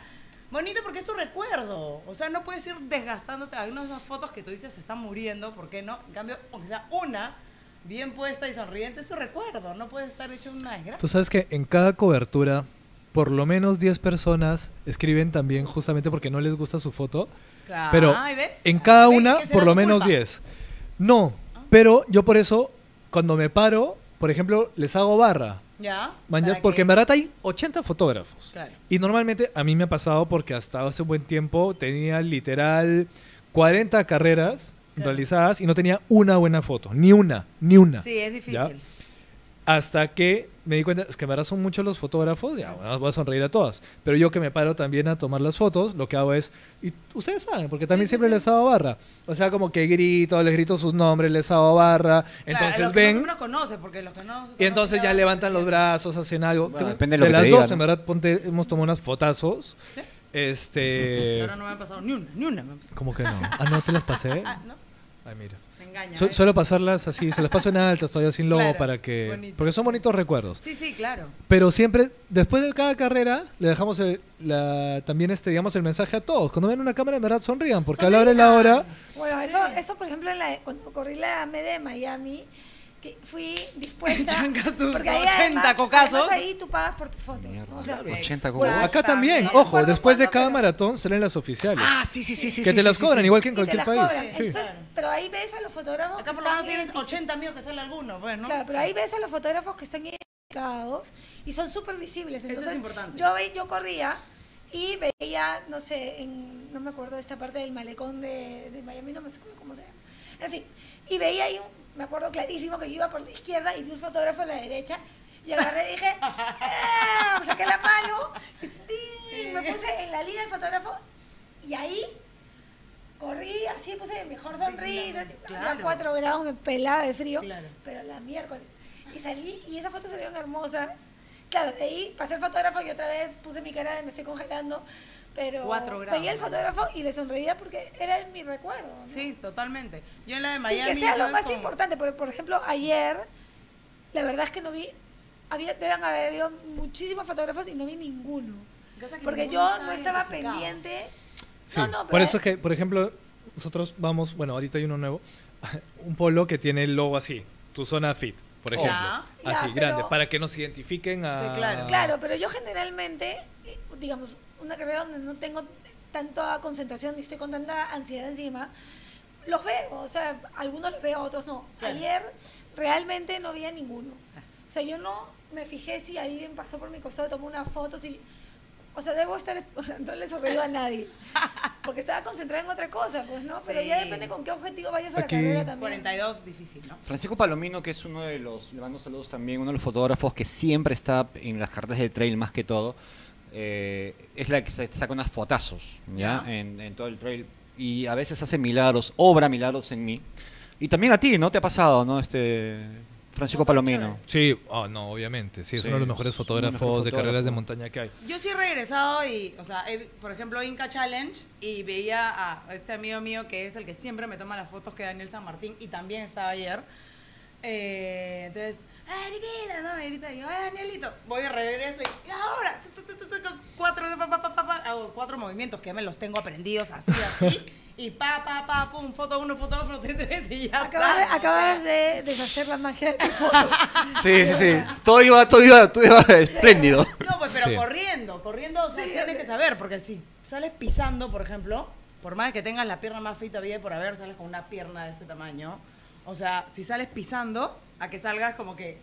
Bonito porque es tu recuerdo. O sea, no puedes ir desgastándote. Algunas de esas fotos que tú dices se están muriendo, ¿por qué no? En cambio, o sea, una bien puesta y sonriente es tu recuerdo. No puede estar hecho una desgracia. Tú sabes que en cada cobertura, por lo menos diez personas escriben también justamente porque no les gusta su foto. Claro. Pero ¿ves? En cada una, por lo menos diez. No, ¿Ah? pero yo por eso, cuando me paro, por ejemplo, les hago barra. Ya, porque en verdad hay ochenta fotógrafos. Claro. Y normalmente a mí me ha pasado porque hasta hace un buen tiempo tenía literal cuarenta carreras claro. realizadas y no tenía una buena foto. Ni una, ni una. Sí, es difícil. ¿Ya? Hasta que me di cuenta, es que en verdad son muchos los fotógrafos, ya, bueno, voy a sonreír a todas. Pero yo que me paro también a tomar las fotos, lo que hago es, y ustedes saben, porque también sí, siempre sí, les hago barra. O sea, como que grito, les grito sus nombres, les hago barra. Entonces claro, los que ven. No conoce, porque los que no, y entonces ya levantan los brazos, hacen algo. Bueno, Tengo, depende de lo de que las te dos, digan, en verdad, ponte, hemos tomado unas fotazos. ¿Sí? Este. Ahora no me han pasado ni una, ni una. ¿Cómo que no? Ah, no te las pasé. Ah, no. Ay, mira. engaña. So, ¿eh? Solo pasarlas así, se las paso en alto, todavía sin logo, claro, para que... Bonito. Porque son bonitos recuerdos. Sí, sí, claro. Pero siempre, después de cada carrera, le dejamos el, la, también este, digamos, el mensaje a todos. Cuando ven una cámara, en verdad, sonrían, porque a la hora de la hora... Bueno, eso, eso por ejemplo, en la, cuando corrí la M de Miami, que fui dispuesta porque ahí ochenta cocazos ahí tú pagas por tu foto, mierda, o sea, ochenta cocazos acá también, ojo, bueno, después bueno, de cada pero... maratón salen las oficiales, ah sí sí sí sí que sí, te sí, las cobran sí, igual que en cualquier país, sí. Entonces, pero ahí ves a los fotógrafos acá por lo menos tienes ochenta amigos que sale alguno, bueno, claro, pero ahí ves a los fotógrafos que están identificados y son súper visibles, entonces es yo ve, yo corría y veía, no sé, en, no me acuerdo de esta parte del malecón de, de Miami, no me acuerdo cómo se llama, en fin, y veía ahí un... Me acuerdo clarísimo que yo iba por la izquierda y vi un fotógrafo a la derecha y agarré y dije, ¡eh! Saqué la mano, y me puse en la línea del fotógrafo y ahí corrí, así puse mi mejor sonrisa, claro, a cuatro grados me pelaba de frío, claro, pero la miércoles. Y salí y esas fotos salieron hermosas. Claro, de ahí pasé el fotógrafo y otra vez puse mi cara de me estoy congelando, pero veía el fotógrafo y le sonreía porque era mi recuerdo, ¿no? Sí, totalmente. Yo en la de Miami... Sí, que sea lo más como... importante, porque por ejemplo ayer, la verdad es que no vi, había, deben haber habido muchísimos fotógrafos y no vi ninguno, porque yo no estaba pendiente. Sí, no, no, por eso es que, por ejemplo, nosotros vamos, bueno, ahorita hay uno nuevo, un polo que tiene el logo así, Tu Zona Fit, por ejemplo, oh, así, ya, grande, pero, para que nos identifiquen a... Sí, claro. Claro, pero yo generalmente, digamos, una carrera donde no tengo tanta concentración ni estoy con tanta ansiedad encima, los veo, o sea, algunos los veo, otros no. Claro. Ayer realmente no vi a ninguno. O sea, yo no me fijé si alguien pasó por mi costado, tomó una foto, si... O sea, debo estar... No le he sonreído a nadie. Porque estaba concentrada en otra cosa, pues, ¿no? Pero sí, ya depende con qué objetivo vayas a la carrera también. cuarenta y dos, difícil, ¿no? Francisco Palomino, que es uno de los... Le mando saludos también, uno de los fotógrafos que siempre está en las carreras de trail, más que todo. Eh, es la que saca unas fotazos, ¿ya? Yeah. En, en todo el trail. Y a veces hace milagros, obra milagros en mí. Y también a ti, ¿no? Te ha pasado, ¿no? Este... Francisco Palomino. Sí, oh, no, obviamente. Sí, es sí, uno de los mejores fotógrafos mejor fotógrafo. de carreras de montaña que hay. Yo sí he regresado y, o sea, he, por ejemplo, Inca Challenge, y veía a este amigo mío que es el que siempre me toma las fotos, que Daniel San Martín, y también estaba ayer. Eh, entonces, ¡ay, Eriquita! No, Eriquita, yo, ¡ay, Danielito! Voy de regreso y, y ahora, cuatro, pa, pa, pa, pa, hago cuatro movimientos que me los tengo aprendidos así, así. Y pa, pa, pa, pum, foto uno, foto dos, foto tres y ya acabas, está. Acabas de deshacer la magia de tu foto. Sí, sí, sí. Todo iba, todo iba, todo iba espléndido. No, pues, pero sí, corriendo, corriendo, o sea, sí, tienes que saber, porque si sales pisando, por ejemplo, por más que tengas la pierna más fita, bien por haber, sales con una pierna de este tamaño. O sea, si sales pisando, a que salgas como que,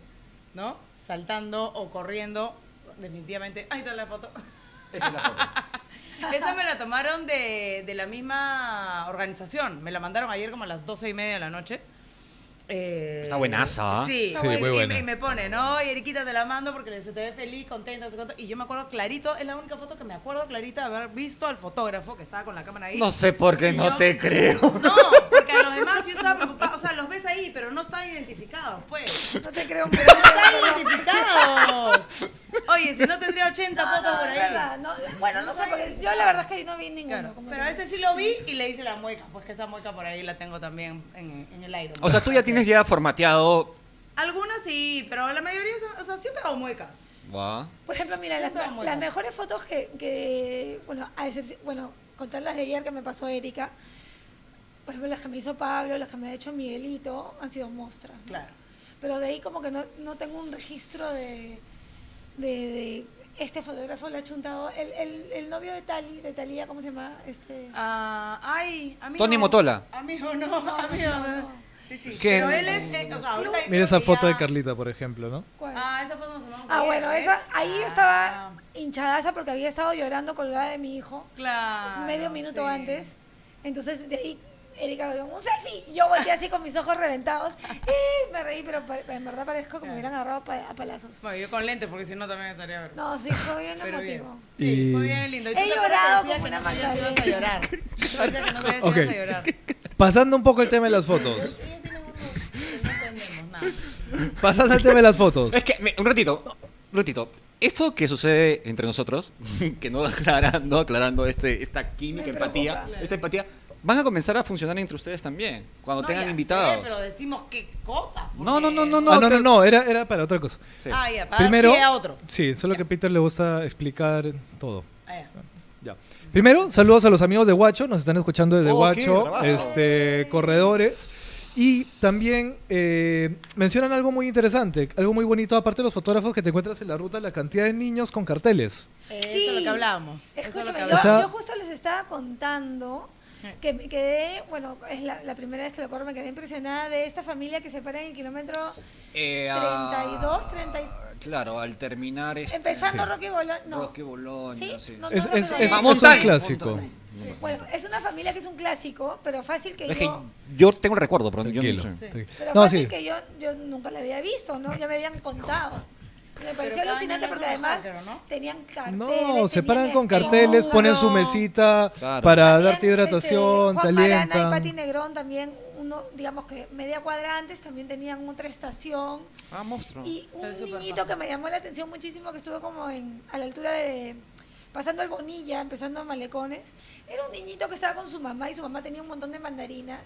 ¿no? Saltando o corriendo, definitivamente, ahí está la foto. Esa es la foto. Esa me la tomaron de, de la misma organización. Me la mandaron ayer como a las doce y media de la noche. Eh, está buenaza. Sí, sí, muy buena. Y, y me pone, ¿no? Y Eriquita, te la mando porque se te ve feliz, contenta. Y yo me acuerdo clarito, es la única foto que me acuerdo clarita de haber visto al fotógrafo que estaba con la cámara ahí. No sé por qué no yo, te creo. No, porque a los demás yo estaba preocupada. O sea, los ves ahí, pero no están identificados, pues. No te creo, pero no están identificados. Oye, si no tendría ochenta no, fotos no, por ahí. Verdad, no, bueno, no sé, porque yo la verdad es que yo no vi ninguno. Claro, pero este sí lo vi y le hice la mueca. Pues que esa mueca por ahí la tengo también en, en el aire. O sea, tú ya tienes... ya formateado. Algunas sí, pero la mayoría son, o sea, siempre hago muecas. Wow. Por ejemplo, mira, las, las mejores fotos que, que bueno, a excepción, bueno, contar las de ayer que me pasó Erika, por ejemplo, las que me hizo Pablo, las que me ha hecho Miguelito, han sido muestras, ¿no? Claro. Pero de ahí como que no, no tengo un registro de, de, de este fotógrafo le ha chuntado, el, el, el novio de Tali, de Talía, ¿cómo se llama? Este... Uh, ay, amigo. Tony Motola. Amigo, no, amigo. No, no. Sí, sí. Pero él es... Eh, o sea, ahorita mira esa foto ya... de Carlita, por ejemplo, ¿no? ¿Cuál? Ah, esa foto nos tomamos. Ah, bueno, esa, ahí ah, yo estaba hinchadaza porque había estado llorando colgada de mi hijo. Claro. Medio minuto sí. antes. Entonces, de ahí, Erika me dio un selfie. Yo volteé así con mis ojos reventados. Y me reí, pero en verdad parezco que me hubieran agarrado a palazos. Bueno, yo con lentes, porque si no también estaría vergüenza. No, sí, fue bien emotivo. Bien. Sí, fue bien lindo. He llorado como una magdalena. Yo decía que no te ibas a llorar. Yo decía que no te ibas a llorar. Pasando un poco el tema de las fotos. Pasando el tema de las fotos. Es que, me, un ratito, un ratito. Esto que sucede entre nosotros, que no aclarando, aclarando este, esta química, empatía, esta empatía, van a comenzar a funcionar entre ustedes también, cuando no, tengan invitados. Sé, pero decimos qué cosa. Porque... No, no, no, no, no. Ah, no, no, no, era, era para otra cosa. Sí. Ah, ya, para primero, a otro. Sí, solo ya. que a Peter le gusta explicar todo. Ah, ya. Ya. Primero, saludos a los amigos de Huacho, nos están escuchando desde oh, Huacho, este, corredores. Y también eh, mencionan algo muy interesante, algo muy bonito, aparte de los fotógrafos que te encuentras en la ruta, la cantidad de niños con carteles. Eh, sí, eso es lo que hablábamos. Escúchame, yo, yo justo les estaba contando que me quedé, bueno, es la, la primera vez que lo corro, me quedé impresionada de esta familia que se para en el kilómetro eh, treinta y dos, treinta y tres. Claro, al terminar... Este... Empezando sí. Rocky Boloña. No. Rocky Boloña, sí. sí. No, no, es, Rocky es, es, es un clásico. Sí. Bueno, es una familia que es un clásico, pero fácil que es yo... Que yo tengo el recuerdo, pero yo no sé. Sí. Pero no, fácil sí. que yo, yo nunca la había visto, ¿no? Ya me habían contado. Me pareció alucinante porque además macro, ¿no? tenían carteles. No, se paran con carteles, no, ponen su mesita claro. para también, darte hidratación, este, Juan te alientan. Marana y Pati Negrón también, uno, digamos que media cuadra antes, también tenían otra estación. Ah, monstruo. Y un es niñito que me llamó la atención muchísimo, que estuvo como en, a la altura de... pasando el Bonilla, empezando a Malecones, era un niñito que estaba con su mamá y su mamá tenía un montón de mandarinas,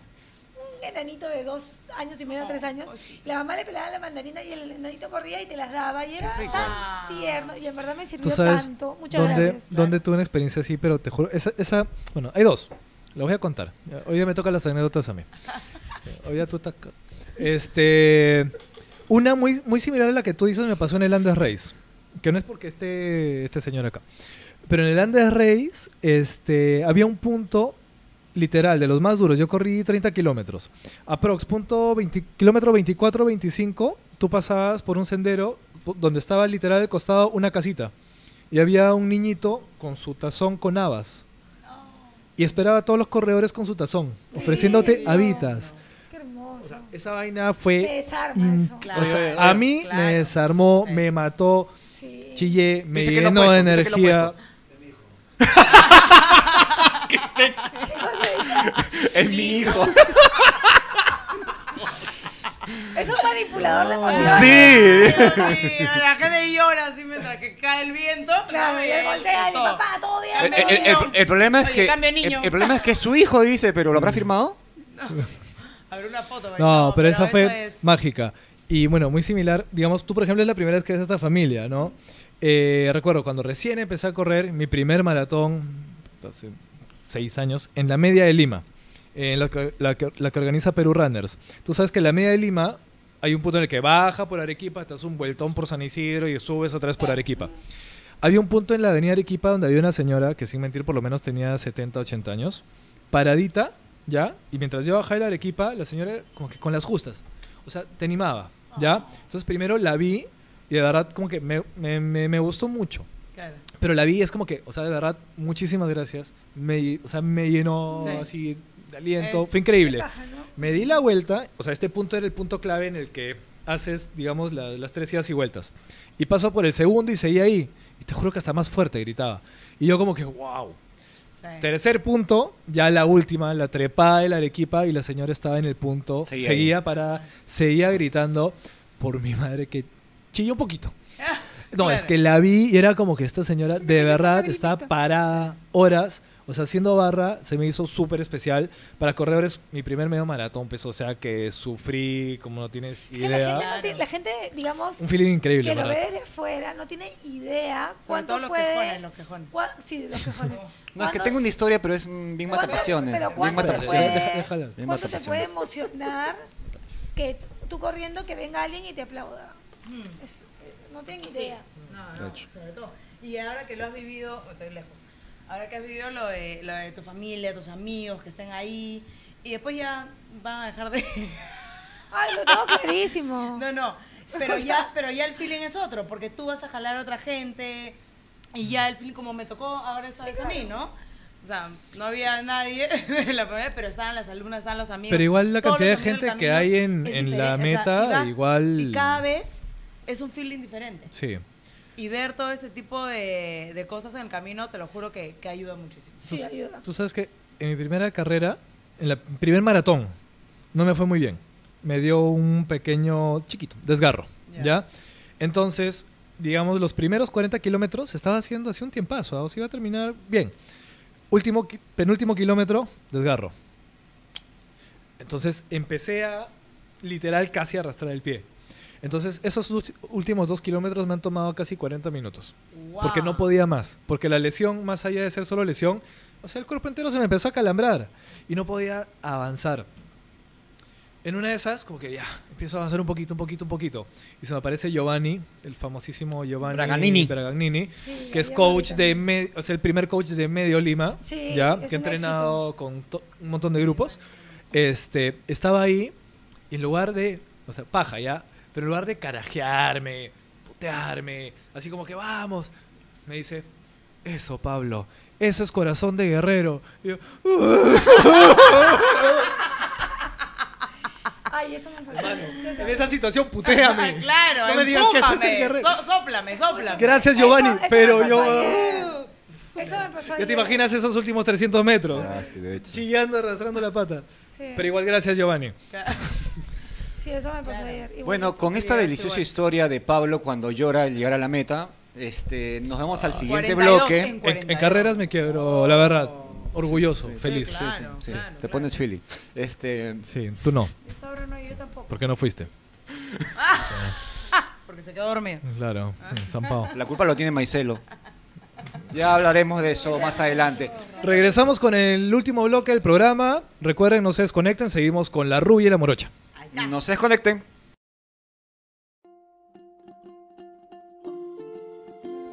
un enanito de dos años y medio, oh, tres años, oh, sí. la mamá le pelaba la mandarina y el enanito corría y te las daba y era tan tierno y en verdad me sirvió tanto. Muchas dónde, gracias. ¿Dónde tuve una experiencia así? Pero te juro, esa, esa, bueno, hay dos, la voy a contar, hoy día me tocan las anécdotas a mí, hoy día tú estás... Este, una muy, muy similar a la que tú dices me pasó en el Andes Race, que no es porque esté este señor acá. Pero en el Andes Race este, había un punto literal de los más duros. Yo corrí treinta kilómetros. Aprox, punto veinte, kilómetro veinticuatro, veinticinco, tú pasabas por un sendero donde estaba literal al costado una casita. Y había un niñito con su tazón con habas. Y esperaba a todos los corredores con su tazón, ofreciéndote habitas. O sea, esa vaina fue... Eso. Claro, o sea, claro, a mí claro, me desarmó, sí. me mató, sí. chillé, me dice llenó puesto, de energía. Es mi hijo. Es un manipulador de emociones. Sí. sí. La gente llora así mientras que cae el viento. Claro, y él voltea y papá, todo bien. El, el, el, el, el, problema es que, el, el problema es que su hijo dice, pero ¿lo habrá firmado? No. A ver una foto. No, no, pero, pero esa fue es... mágica. Y bueno, muy similar. Digamos, tú, por ejemplo, es la primera vez que ves a esta familia, ¿no? Sí. Eh, recuerdo cuando recién empecé a correr mi primer maratón, hace seis años, en la media de Lima, eh, la, que, la, que, la que organiza Perú Runners. Tú sabes que en la media de Lima hay un punto en el que baja por Arequipa, estás un vueltón por San Isidro y subes otra vez por Arequipa. Había un punto en la avenida Arequipa donde había una señora que, sin mentir, por lo menos tenía setenta, ochenta años, paradita, ¿ya? Y mientras yo bajaba la Arequipa, la señora como que con las justas, o sea, te animaba, ¿ya? Entonces primero la vi y de verdad como que me, me, me, me gustó mucho. Claro. Pero la vi y es como que, o sea, de verdad, muchísimas gracias. Me, o sea, me llenó sí. así de aliento, es, fue increíble. Baja, ¿no? Me di la vuelta, o sea, este punto era el punto clave en el que haces, digamos, la, las tres idas y vueltas. Y paso por el segundo y seguía ahí. Y te juro que hasta más fuerte gritaba. Y yo como que, wow. Sí. Tercer punto, ya la última, la trepada de la Arequipa y la señora estaba en el punto, seguía, seguía parada, seguía gritando, por mi madre que chilló un poquito. Ah, no, claro. es que la vi y era como que esta señora sí, de verdad estaba parada horas, o sea, haciendo barra, se me hizo súper especial. Para corredores, mi primer medio maratón, pues, o sea, que sufrí, como no tienes idea. La gente, no tiene, la gente, digamos, un feeling increíble, que lo ve desde afuera, no tiene idea cuánto todo puede... Quejones, los quejones. Sí, los quejones. No, es que tengo una historia, pero es bien matapasiones. Pero ¿cuánto, bien te, puede, bien ¿cuánto te puede emocionar que tú corriendo, que venga alguien y te aplauda? Mm. Es, no tienen idea. Sí. No, no, sobre todo. Y ahora que lo has vivido, estoy lejos, ahora que has vivido lo de, lo de tu familia, tus amigos que estén ahí, y después ya van a dejar de... Ay, lo tengo clarísimo. No, no, pero ya, pero ya el feeling es otro, porque tú vas a jalar a otra gente... Y ya el film como me tocó, ahora es sí, claro. a mí, ¿no? O sea, no había nadie la primera, pero estaban las alumnas, estaban los amigos. Pero igual la cantidad de gente que hay en, en la meta, o sea, y va, igual... Y cada vez es un feeling diferente. Sí. Y ver todo ese tipo de, de cosas en el camino, te lo juro que, que ayuda muchísimo. Sí, tú, ayuda. Tú sabes que en mi primera carrera, en la primer maratón, no me fue muy bien. Me dio un pequeño, chiquito, desgarro, ¿ya? ¿ya? Entonces... Digamos, los primeros cuarenta kilómetros estaba haciendo hace un tiempazo, ¿no? Se iba a terminar bien. Último, penúltimo kilómetro, desgarro. Entonces empecé a literal casi arrastrar el pie. Entonces esos últimos dos kilómetros me han tomado casi cuarenta minutos. Wow. Porque no podía más. Porque la lesión, más allá de ser solo lesión, o sea, el cuerpo entero se me empezó a calambrar y no podía avanzar. En una de esas, como que ya, empiezo a avanzar un poquito, un poquito, un poquito. Y se me aparece Giovanni, el famosísimo Giovanni Bragagnini, Bragagnini sí, que es coach de, me, o sea, el primer coach de Medio Lima, sí, ya, que ha entrenado éxito. con to, un montón de grupos. Este, estaba ahí y en lugar de, o sea, paja, ya, pero en lugar de carajearme, putearme, así como que vamos, me dice, eso, Pablo, eso es corazón de guerrero. Y yo, ay, eso me fascina. En esa situación, putéame. Claro, no me digas que eso es el guerrero. So, sóplame, sóplame. Gracias, Giovanni. Eso, eso pero yo... Ayer. Eso me pasó. ¿Ya ayer. Te imaginas esos últimos trescientos metros? Ah, sí, de hecho. Chillando, arrastrando la pata. Sí. Pero igual, gracias, Giovanni. Claro. Sí, eso me pasó claro. ayer. Igual, bueno, con esta deliciosa igual. historia de Pablo cuando llora al llegar a la meta, este, nos vamos ah, al siguiente bloque. En, en, en carreras me quiebro, oh. la verdad. Orgulloso, sí, sí, feliz. Sí, claro, sí, sí, sí. Claro, Te claro. pones Philly. Este, sí, tú no. Ahora no, yo tampoco. ¿Por qué no fuiste? Porque se quedó dormido. Claro, zampado. La culpa lo tiene Maicelo. Ya hablaremos de eso más adelante. Regresamos con el último bloque del programa. Recuerden, no se desconecten. Seguimos con la rubia y la morocha. No se desconecten.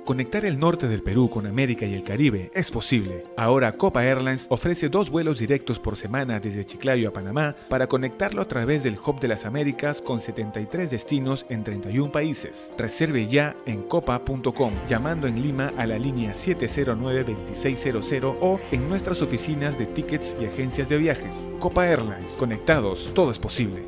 Conectar el norte del Perú con América y el Caribe es posible. Ahora Copa Airlines ofrece dos vuelos directos por semana desde Chiclayo a Panamá para conectarlo a través del Hub de las Américas con setenta y tres destinos en treinta y un países. Reserve ya en copa punto com, llamando en Lima a la línea siete cero nueve, dos seis cero cero o en nuestras oficinas de tickets y agencias de viajes. Copa Airlines. Conectados, todo es posible.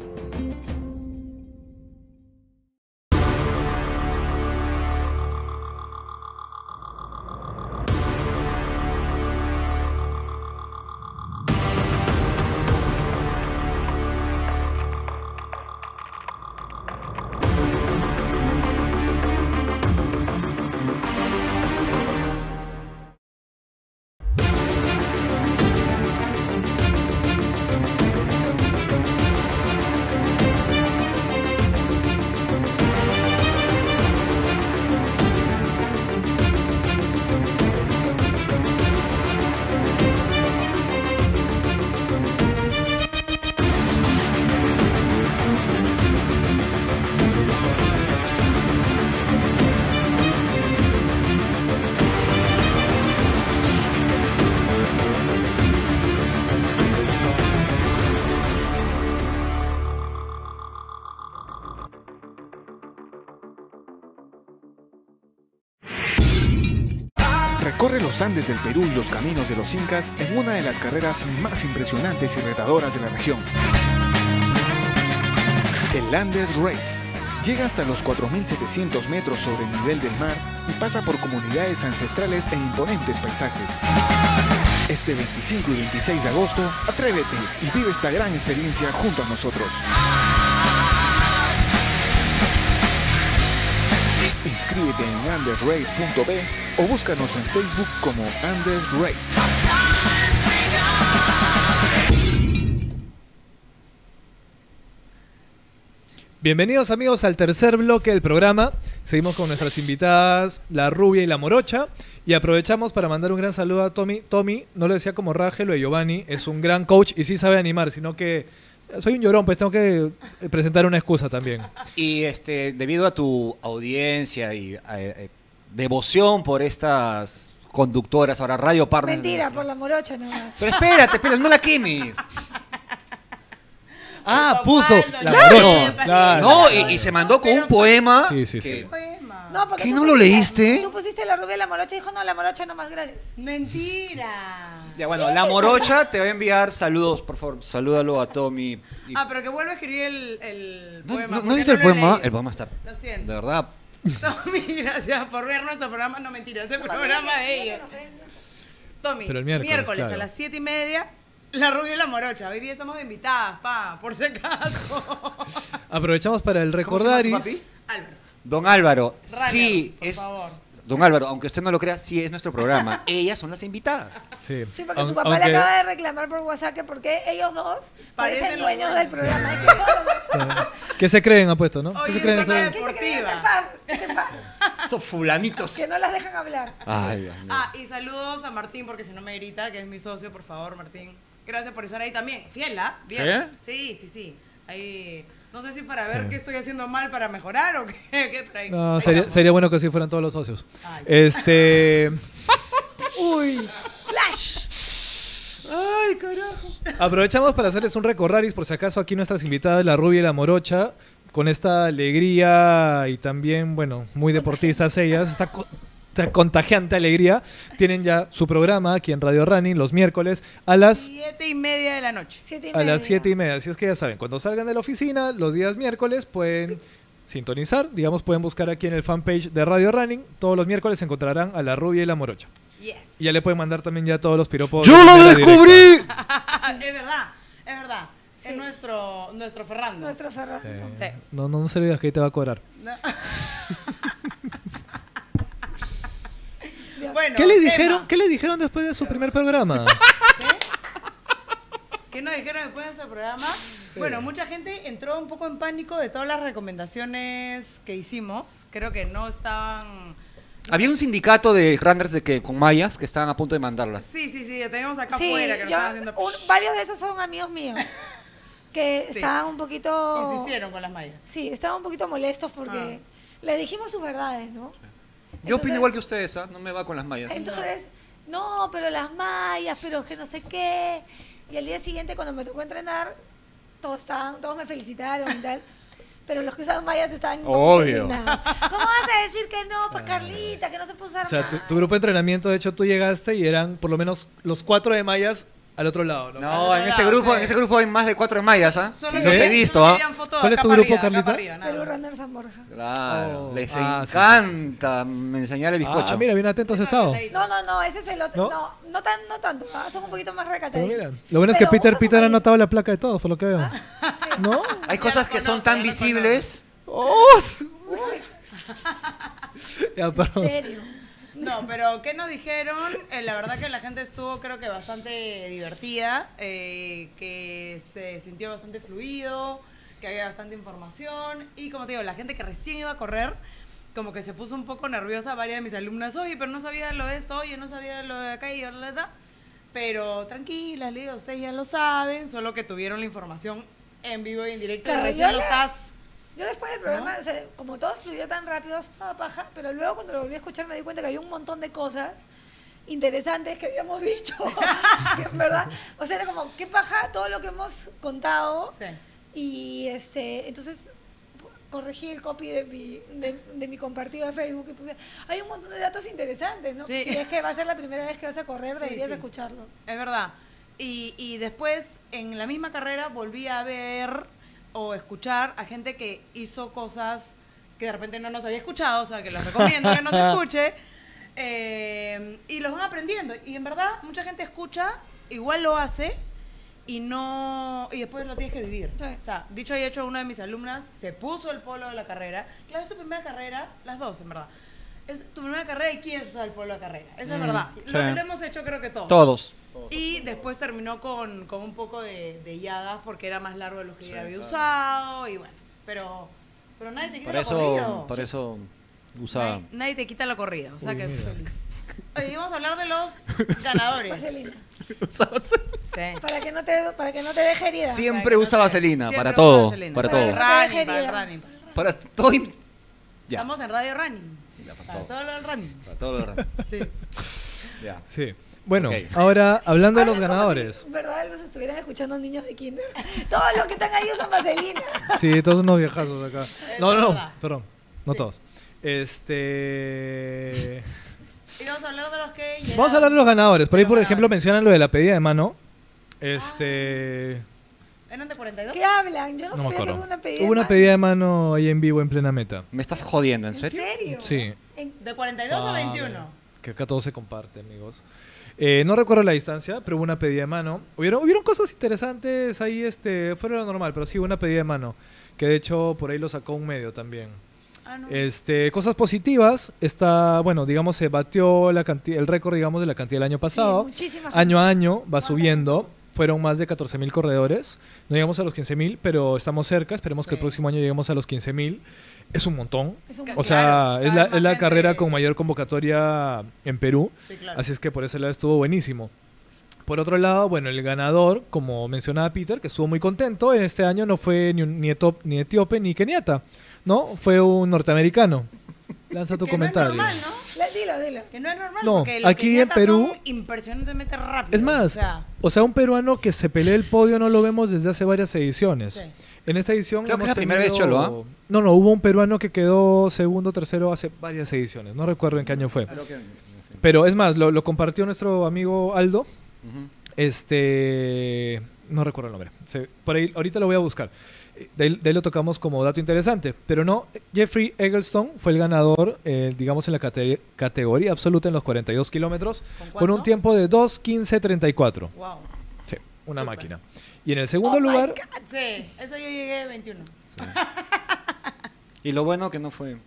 Corre los Andes del Perú y los caminos de los Incas en una de las carreras más impresionantes y retadoras de la región. El Andes Race llega hasta los cuatro mil setecientos metros sobre el nivel del mar y pasa por comunidades ancestrales e imponentes paisajes. Este veinticinco y veintiséis de agosto, atrévete y vive esta gran experiencia junto a nosotros. Inscríbete en andes race punto b o búscanos en Facebook como Andes Race. Bienvenidos amigos al tercer bloque del programa. Seguimos con nuestras invitadas, la rubia y la morocha. Y aprovechamos para mandar un gran saludo a Tommy. Tommy, no lo decía como Raje, lo de Giovanni, es un gran coach y sí sabe animar, sino que... soy un llorón, pues tengo que presentar una excusa también. Y este, debido a tu audiencia y a, a, devoción por estas conductoras, ahora Radio Partners. Mentira, por la morocha nomás. Pero espérate, espérate, no la quemes. Ah, puso la morocha. No, y, y se mandó con un poema. Sí, sí, sí. No, ¿qué no lo leíste? Tú pusiste la rubia y la morocha y dijo, no, la morocha nomás, gracias. Mentira. Ya, bueno, ¿sí? La morocha te va a enviar saludos, por favor, salúdalo a Tommy. Y... ah, pero que vuelva a escribir el, el no, poema. ¿No, no viste no el poema? Leído. El poema está... lo siento. De verdad. Tommy, gracias por ver nuestro programa. No, mentira, es el programa de ella. Tommy, pero el miércoles, miércoles claro. a las siete y media. La rubia y la morocha. Hoy día estamos invitadas, pa, por si acaso. Aprovechamos para el recordaris. ¿Cómo se llama tu papi? Álvaro. Don Álvaro, Runner, sí, es, Don Álvaro, aunque usted no lo crea, sí es nuestro programa. Ellas son las invitadas. Sí, sí, porque su papá aunque... le acaba de reclamar por WhatsApp que porque ellos dos parecen, parecen dueños los... del programa. ¿Qué, ¿Qué se creen, apuesto, no? Oye, ¿Qué se creen? Esa ¿Qué se creen? Ese par, ese par. Son fulanitos. Que no las dejan hablar. Ay, Dios mío. Ah, y saludos a Martín, porque si no me grita, que es mi socio, por favor, Martín. Gracias por estar ahí también. Fiel, ¿ah? Bien. ¿Sí? Sí, sí, sí. Ahí... No sé si para ver sí. qué estoy haciendo mal para mejorar o qué. qué para no, sería, sería bueno que así fueran todos los socios. Ay. Este... ¡Uy! ¡Flash! ¡Ay, carajo! Aprovechamos para hacerles un recorraris, por si acaso, aquí nuestras invitadas, la rubia y la morocha, con esta alegría y también, bueno, muy deportistas ellas, esta co contagiante alegría, tienen ya su programa aquí en Radio Running los miércoles a las siete y media de la noche. A las siete y media, así es que ya saben, cuando salgan de la oficina los días miércoles pueden sintonizar, digamos, pueden buscar aquí en el fanpage de Radio Running, todos los miércoles encontrarán a la rubia y la morocha. Yes. Y ya le pueden mandar también ya todos los piropos. ¡Yo lo descubrí! Es verdad, es verdad. Sí. Es nuestro, nuestro Ferrando. Nuestro Ferrando. Eh, sí. No, no, no se lo digas que ahí te va a cobrar. No. Bueno, ¿Qué, le dijeron, ¿Qué le dijeron después de su primer programa? ¿Qué? ¿Qué nos dijeron después de este programa? Sí. Bueno, mucha gente entró un poco en pánico de todas las recomendaciones que hicimos. Creo que no estaban... Había un sindicato de runners de que, con mayas que estaban a punto de mandarlas. Sí, sí, sí, tenemos acá sí, afuera que yo, nos haciendo... un, varios de esos son amigos míos. Que sí. estaban un poquito... Insistieron con las mayas. Sí, estaban un poquito molestos porque ah. les dijimos sus verdades, ¿no? Yo entonces, opino igual que ustedes, ¿eh? No me va con las mayas. Entonces, no, pero las mayas, pero que no sé qué. Y al día siguiente, cuando me tocó entrenar, todos estaban, todos me felicitaron y tal. Pero los que usaban mayas estaban... Obvio. ¿Cómo vas a decir que no? Pues Carlita, que no se puede usar. O sea, tu, tu grupo de entrenamiento, de hecho, tú llegaste y eran por lo menos los cuatro de mayas al otro lado. No, no en, ese grupo, sí. en ese grupo hay más de cuatro de mayas, ¿ah? ¿eh? Sí. Los he visto, ¿ah? ¿Cuál es tu grupo, Carlita? Perú Runners San Borja. Claro, oh, les ah, encanta sí, sí, sí. enseñar el bizcocho. Ah, mira, bien atentos has estado. No, no, no, ese es el otro. No, no, no, tan, no tanto, ¿ah? Son un poquito más recatados. Lo bueno es que Peter Peter ha anotado la placa de todos, por lo que veo. Ah, sí. ¿No? Hay cosas que son tan visibles. ¡Oh! Ya, perdón. ¿En serio? No, pero ¿qué nos dijeron? Eh, la verdad que la gente estuvo, creo que bastante divertida, eh, que se sintió bastante fluido, que había bastante información y, como te digo, la gente que recién iba a correr, como que se puso un poco nerviosa, varias de mis alumnas, oye, pero no sabía lo de esto, oye, no sabía lo de acá y yo, la verdad, pero tranquilas, le digo, ustedes ya lo saben, solo que tuvieron la información en vivo y en directo, y recién lo estás... Yo después del programa, ¿no? o sea, como todo fluyó tan rápido, estaba paja, pero luego cuando lo volví a escuchar me di cuenta que había un montón de cosas interesantes que habíamos dicho, ¿verdad? O sea, era como, qué paja todo lo que hemos contado. Sí. Y este, entonces corregí el copy de mi, de, de mi compartido de Facebook y puse, hay un montón de datos interesantes, ¿no? Sí. Si es que va a ser la primera vez que vas a correr, sí, deberías sí. escucharlo. Es verdad. Y, y después, en la misma carrera, volví a ver... o escuchar a gente que hizo cosas que de repente no nos había escuchado, o sea, que les recomiendo que nos escuche, eh, y los van aprendiendo. Y en verdad, mucha gente escucha, igual lo hace, y no y después lo tienes que vivir. Sí. O sea, dicho y hecho, una de mis alumnas se puso el polo de la carrera. Claro, es tu primera carrera, las dos, en verdad. Es tu primera carrera y quieres usar el polo de la carrera. Eso mm, es verdad. Sí. Lo que lo hemos hecho creo que todos. Todos. Y después terminó con, con un poco de, de llagas porque era más largo de los que sí, yo había claro. usado y bueno, pero, pero nadie te quita para lo eso, corrido. Por eso usaba. Nadie, nadie te quita lo corrido, o sea Uy, que feliz. Hoy vamos a hablar de los ganadores. Vaselina. Usa vaselina. Sí. Para que no te, para que no te deje herida. Siempre usa no vaselina, siempre para todo. Vaselina. Para, para todo. Para el running, para el running. Para todo. Y... Ya. Estamos en Radio Running. Ya, para, para todo. todo lo del running. Para todo lo del running. Sí. Ya. Sí. Bueno, okay. ahora, hablando ahora, de los ganadores. Si, ¿verdad? Los estuvieran escuchando niños de kinder. Todos los que están ahí usan vaselina. Sí, todos unos viejazos acá. Es no, no, no, perdón. No sí. todos. Este... Y vamos a hablar de los que... Llegan. Vamos a hablar de los ganadores. Por ahí, por ejemplo, mencionan lo de la pedida de mano. Este... Ah, ¿eran de cuarenta y dos? ¿Qué hablan? Yo no, no sabía que hubo una pedida de mano. Hubo una pedida de mano ahí en vivo, en plena meta. ¿Me estás jodiendo? ¿En serio? ¿En serio? Sí. ¿De cuarenta y dos ah, a veintiuno? Que acá todo se comparte, amigos. Eh, no recuerdo la distancia, pero hubo una pedida de mano. Hubieron, hubieron cosas interesantes ahí, este, fuera de lo normal, pero sí hubo una pedida de mano. Que de hecho por ahí lo sacó un medio también. Ah, no. Este, cosas positivas, está, bueno, digamos, se batió la cantidad, el récord, digamos, de la cantidad del año pasado. Sí, año a año va subiendo. Fueron más de catorce mil corredores. No llegamos a los quince mil, pero estamos cerca. Esperemos sí. que el próximo año lleguemos a los quince mil. Es un montón. Es un, o sea, claro, es la, es la carrera de... con mayor convocatoria en Perú. Sí, claro. Así es que por ese lado estuvo buenísimo. Por otro lado, bueno, el ganador, como mencionaba Peter, que estuvo muy contento, en este año no fue ni, un, ni, etop, ni etíope ni keniata, ¿no? Fue un norteamericano. Lanza tu que comentario. No es normal, ¿no? Dilo, dilo. Que no es normal, no, porque los aquí en Perú son impresionantemente rápidos. Es más, o sea, o sea, un peruano que se pelee el podio no lo vemos desde hace varias ediciones. Sí. En esta edición... Creo que es la primera vez Cholo, ¿ah? No, no, hubo un peruano que quedó segundo, tercero hace varias ediciones. No recuerdo en qué año fue. Pero es más, lo, lo compartió nuestro amigo Aldo. Uh-huh. Este... No recuerdo el nombre. Se, por ahí, ahorita lo voy a buscar. De ahí, de ahí lo tocamos como dato interesante. Pero no, Jeffrey Eggleston fue el ganador, eh, digamos, en la cate categoría absoluta en los cuarenta y dos kilómetros. ¿Con, ¿Con un tiempo de dos quince treinta y cuatro. Wow. Sí, una Super. máquina. Y en el segundo oh lugar... Sí, eso yo llegué de veintiuno. Sí. Y lo bueno que no fue...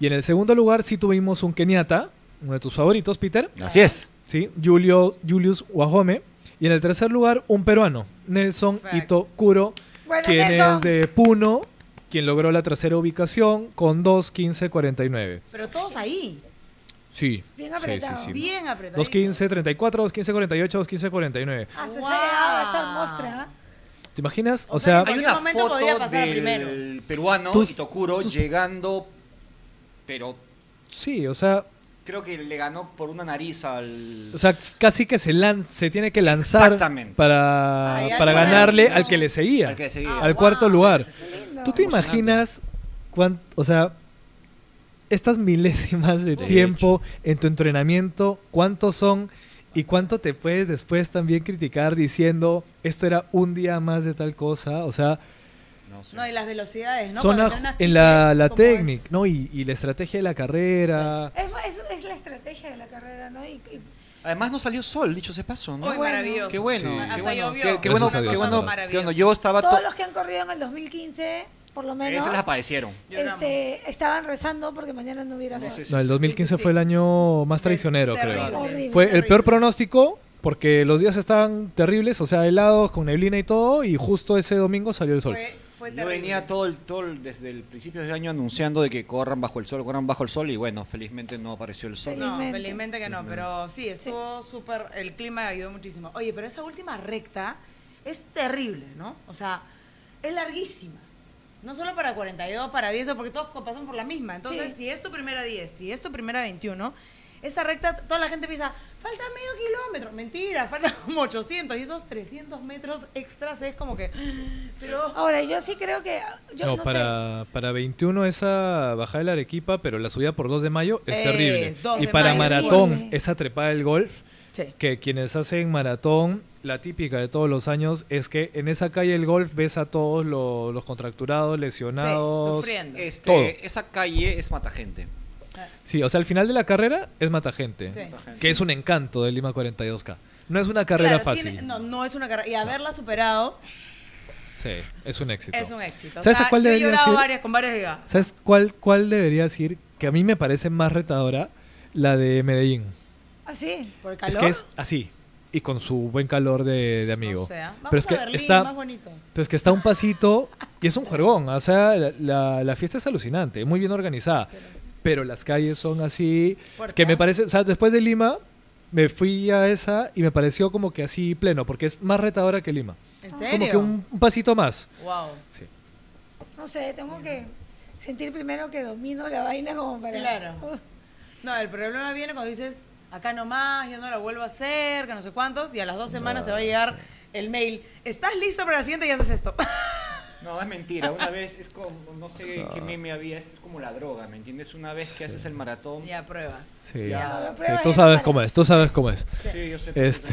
Y en el segundo lugar sí tuvimos un keniata, uno de tus favoritos, Peter. Así es. Sí, Julio, Julius Wahome. Y en el tercer lugar, un peruano, Nelson Itokuro, bueno, quien Nelson. es de Puno, quien logró la tercera ubicación con dos quince cuarenta y nueve. Pero todos ahí. Sí. Bien apretado. Sí, sí, sí. Bien apretado. dos quince treinta y cuatro, dos quince cuarenta y ocho, dos quince cuarenta y nueve. Ah, wow. Va a estar muestra, ¿eh? ¿Te imaginas? O, o sea, hay una foto del, del peruano tus, Itokuro tus... llegando, pero... Sí, o sea... Creo que le ganó por una nariz al... O sea, casi que se, lan se tiene que lanzar para, Ay, para ganarle al que le seguía, al, que seguía. Oh, al wow, cuarto lugar. ¿Tú te imaginas cuánto, o sea, estas milésimas de, de tiempo hecho. en tu entrenamiento, cuántos son y cuánto te puedes después también criticar diciendo esto era un día más de tal cosa? O sea... No, sí. no, y las velocidades, ¿no? Son a, en la, la técnica, ¿no? Y, y la estrategia de la carrera. Sí. Es, es, es la estrategia de la carrera, ¿no? Y, y... Además no salió sol, dicho se pasó, ¿no? Muy bueno, maravilloso. Qué bueno. Sí. Hasta qué bueno. llovió. Qué, qué bueno, qué bueno, qué bueno. Yo estaba... Todos to los que han corrido en el dos mil quince, por lo menos... Esas las padecieron. Este, estaban rezando porque mañana no hubiera sol. No, sí, sí, no el dos mil quince sí, fue sí. el año más traicionero, terrible, creo. Terrible, terrible, fue terrible. El peor pronóstico... Porque los días estaban terribles, o sea, helados, con neblina y todo, y justo ese domingo salió el sol. Fue, fue terrible. Yo venía todo el, todo el, desde el principio del año anunciando de que corran bajo el sol, corran bajo el sol, y bueno, felizmente no apareció el sol. Felizmente. No, felizmente que no, pero sí, estuvo súper, sí. el clima ayudó muchísimo. Oye, pero esa última recta es terrible, ¿no? O sea, es larguísima. No solo para cuarenta y dos, para diez, porque todos pasan por la misma. Entonces, sí. si es tu primera diez, si es tu primera veintiuno... Esa recta, toda la gente piensa, falta medio kilómetro. Mentira, faltan como ochocientos. Y esos trescientos metros extras es como que... Pero... Ahora, yo sí creo que... Yo no, no para, sé. para veintiuno esa bajada de la Arequipa, pero la subida por dos de mayo es, es terrible. Y para mayo, maratón, bien. esa trepada del golf, sí. que quienes hacen maratón, la típica de todos los años, es que en esa calle del golf ves a todos los, los contracturados, lesionados. Sí, sufriendo. Este, todo. Esa calle es matagente. Sí, o sea, al final de la carrera es matagente, sí. que es un encanto de Lima cuarenta y dos K. No es una carrera claro, fácil. Tiene, no, no es una carrera. Y haberla no. superado... Sí, es un éxito. Es un éxito. ¿Sabes o sea, cuál debería decir? Yo he llorado varias, con varias ligas. ¿Sabes cuál, cuál debería decir? Que a mí me parece más retadora la de Medellín. ¿Ah, sí? ¿Por el calor? Es que es así. Y con su buen calor de, de amigo. O sea, vamos pero es a que Berlín, está, más bonito. Pero es que está un pasito y es un juergón. O sea, la, la, la fiesta es alucinante. Muy bien organizada. Pero sí. Pero las calles son así, Fuerte, que me parece, o sea, después de Lima, me fui a esa y me pareció como que así pleno, porque es más retadora que Lima. ¿En serio? Es como que un, un pasito más. Wow. Sí. No sé, tengo que sentir primero que domino la vaina como para... Claro. No, el problema viene cuando dices, acá nomás, ya no la vuelvo a hacer, que no sé cuántos, y a las dos semanas no, te va a llegar el mail, ¿estás listo para la siguiente y haces esto? No, es mentira. Una vez es como, no sé qué meme había, es como la droga, ¿me entiendes? Una vez sí. que haces el maratón... Ya pruebas. Sí, ya. Sí, tú sabes cómo es, tú sabes cómo es. Sí, sí yo sé. Este...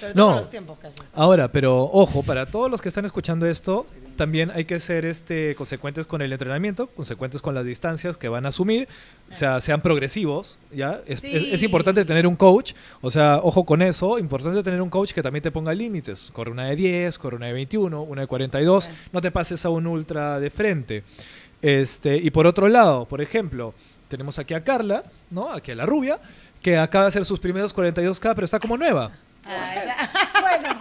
Pero no, los tiempos que haces. Ahora, pero ojo, para todos los que están escuchando esto, también hay que ser este, consecuentes con el entrenamiento, consecuentes con las distancias que van a asumir, o sea, sean progresivos, ¿ya? Es, sí. es, es importante tener un coach, o sea, ojo con eso, importante tener un coach que también te ponga límites, corre una de diez, corre una de veintiuno, una de cuarenta y dos, bueno. no te pases a un ultra de frente. Este, y por otro lado, por ejemplo, tenemos aquí a Carla, ¿no? Aquí a la rubia, que acaba de hacer sus primeros cuarenta y dos K, pero está como es... nueva. Ay, bueno,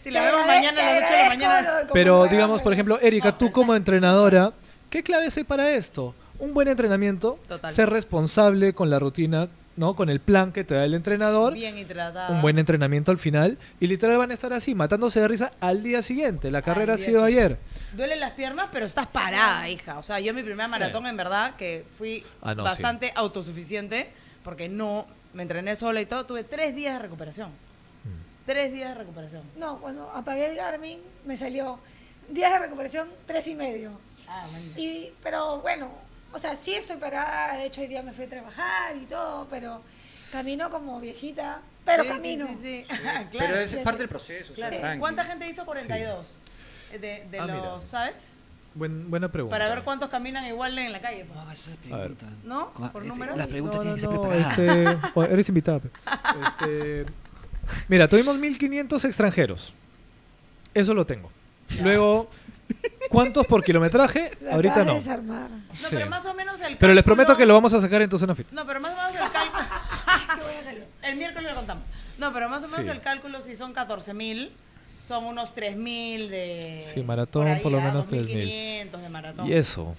si la vemos mañana a las ocho de la mañana. Pero digamos, por ejemplo, Erika, tú como entrenadora, ¿qué claves hay para esto? Un buen entrenamiento, total. Ser responsable con la rutina, ¿no? Con el plan que te da el entrenador. Bien hidratada. Un buen entrenamiento al final. Y literal van a estar así, matándose de risa al día siguiente. La carrera ha sido ayer. Duelen las piernas, pero estás parada, hija. O sea, yo en mi primera maratón, en verdad, que fui ah, no, bastante sí. autosuficiente, porque no me entrené sola y todo. Tuve tres días de recuperación. Tres días de recuperación. No, cuando apagué el Garmin, me salió días de recuperación, tres y medio. Ah, y, pero bueno, o sea, sí estoy parada, de hecho hoy día me fui a trabajar y todo, pero camino como viejita, pero sí, camino. Sí, sí, sí. sí. Claro. Pero es parte del proceso. Claro. O sea, sí. ¿Cuánta gente hizo cuarenta y dos? Sí. De, de ah, los, mira. ¿sabes? Buen, buena pregunta. Para ver cuántos caminan igual en la calle. No, eso es pregunta. ¿No? ¿Por números? La pregunta no, tiene no, que ser preparada. Este, oh, eres invitada. Este... Mira, tuvimos mil quinientos extranjeros. Eso lo tengo. Luego, ¿cuántos por kilometraje? La ahorita no. Desarmar. No, sí. pero más o menos el cálculo... Pero les prometo que lo vamos a sacar en Tu Zona Fit. No, pero más o menos el cálculo... el miércoles lo contamos. No, pero más o menos sí. el cálculo, si son catorce mil, son unos tres mil de... Sí, maratón por, ahí, por lo menos tres mil. dos mil quinientos de maratón. Y eso...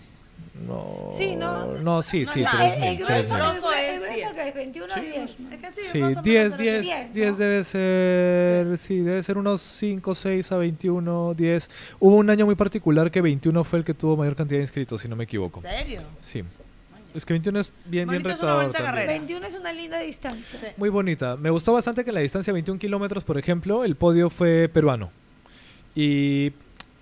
No, sí, no, no, sí, sí. El grueso es veintiuno y diez. Sí, diez debe ser, sí, debe ser unos cinco, seis a veintiuno, diez. Hubo un año muy particular que veintiuno fue el que tuvo mayor cantidad de inscritos, si no me equivoco. ¿En serio? Sí. Es que veintiuno es bien, bien retador. veintiuno es una linda distancia. Sí. Muy bonita. Me gustó bastante que en la distancia de veintiún kilómetros, por ejemplo, el podio fue peruano. Y...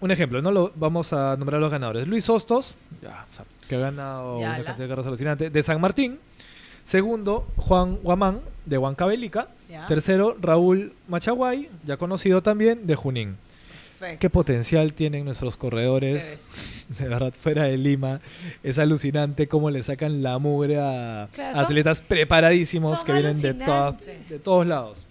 un ejemplo, ¿no? Lo, vamos a nombrar a los ganadores. Luis Sostos, ya, o sea, que ha ganado ya, una la. cantidad de carros alucinantes, de San Martín. Segundo, Juan Guamán, de Huancavelica. Ya. Tercero, Raúl Machaguay, ya conocido también, de Junín. Perfecto. Qué potencial tienen nuestros corredores, de verdad, fuera de Lima. Es alucinante cómo le sacan la mugre a claro, atletas son, preparadísimos son que vienen de, toda, de todos lados.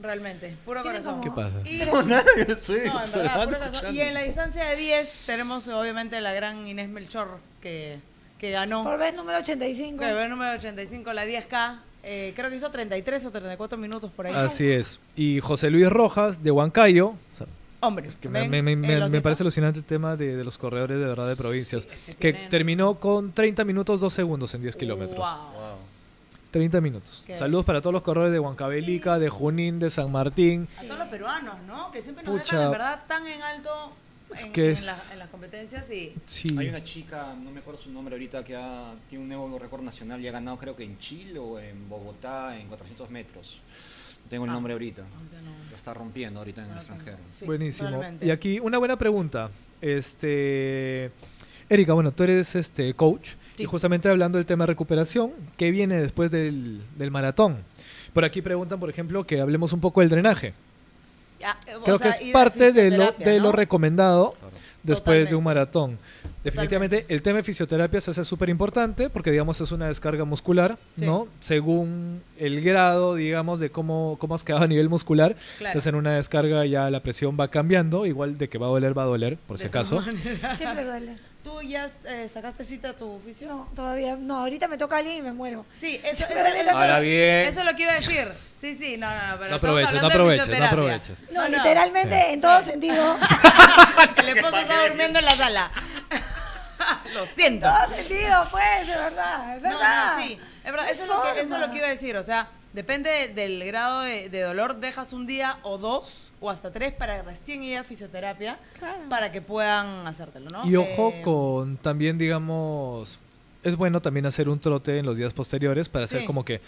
Realmente, puro corazón. ¿Qué pasa? Y, no, nada, yo estoy no, en verdad, y en la distancia de diez tenemos obviamente la gran Inés Melchor que, que ganó. Por vez número ochenta y cinco. Por vez número ochenta y cinco, la diez K. Eh, creo que hizo treinta y tres o treinta y cuatro minutos por ahí. Así es. Y José Luis Rojas de Huancayo. O sea, hombre, es que me, me, me, me, me parece alucinante el tema de, de los corredores de verdad de provincias. Sí, es que, que terminó con treinta minutos, dos segundos en diez kilómetros. Wow. wow. treinta minutos. Saludos es? para todos los corredores de Huancavelica, sí. de Junín, de San Martín. Sí. A todos los peruanos, ¿no? Que siempre nos dejan, de verdad, tan en alto en, es que es... en, la, en las competencias. Y... Sí. Hay una chica, no me acuerdo su nombre ahorita, que ha, tiene un nuevo récord nacional y ha ganado creo que en Chile o en Bogotá en cuatrocientos metros. No tengo el ah, nombre ahorita. No. Lo está rompiendo ahorita en no, el extranjero. Sí, buenísimo. Realmente. Y aquí una buena pregunta. Este... Erika, bueno, tú eres este coach sí. y justamente hablando del tema de recuperación, ¿qué viene después del, del maratón? Por aquí preguntan, por ejemplo, que hablemos un poco del drenaje. Ya, Creo o sea, que es parte de, lo, de ¿no? lo recomendado claro. después Totalmente. de un maratón. Definitivamente Totalmente. el tema de fisioterapia se hace súper importante porque, digamos, es una descarga muscular, sí. ¿no? Según el grado, digamos, de cómo, cómo has quedado a nivel muscular. Claro. Entonces, en una descarga ya la presión va cambiando, igual de que va a doler, va a doler, por de si acaso. Siempre duele. ¿Tú ya eh, sacaste cita a tu fisio? No, todavía. No, ahorita me toca alguien y me muero. Sí, eso, eso, eso, Ahora eso, bien. eso es lo que iba a decir. Sí, sí, no, no, no. Pero no aproveches, no aproveches, no aproveches. No, no, no. literalmente, sí. en todo sí. sentido. El esposo está durmiendo en la sala. Lo siento. En todo sentido, pues, es verdad, es verdad. No, no, sí, es verdad. Eso es, lo que, eso es lo que iba a decir. O sea, depende de, del grado de, de dolor, dejas un día o dos o hasta tres para recién ir a fisioterapia claro. para que puedan hacértelo, ¿no? Y ojo eh, con también, digamos, es bueno también hacer un trote en los días posteriores para hacer sí. como que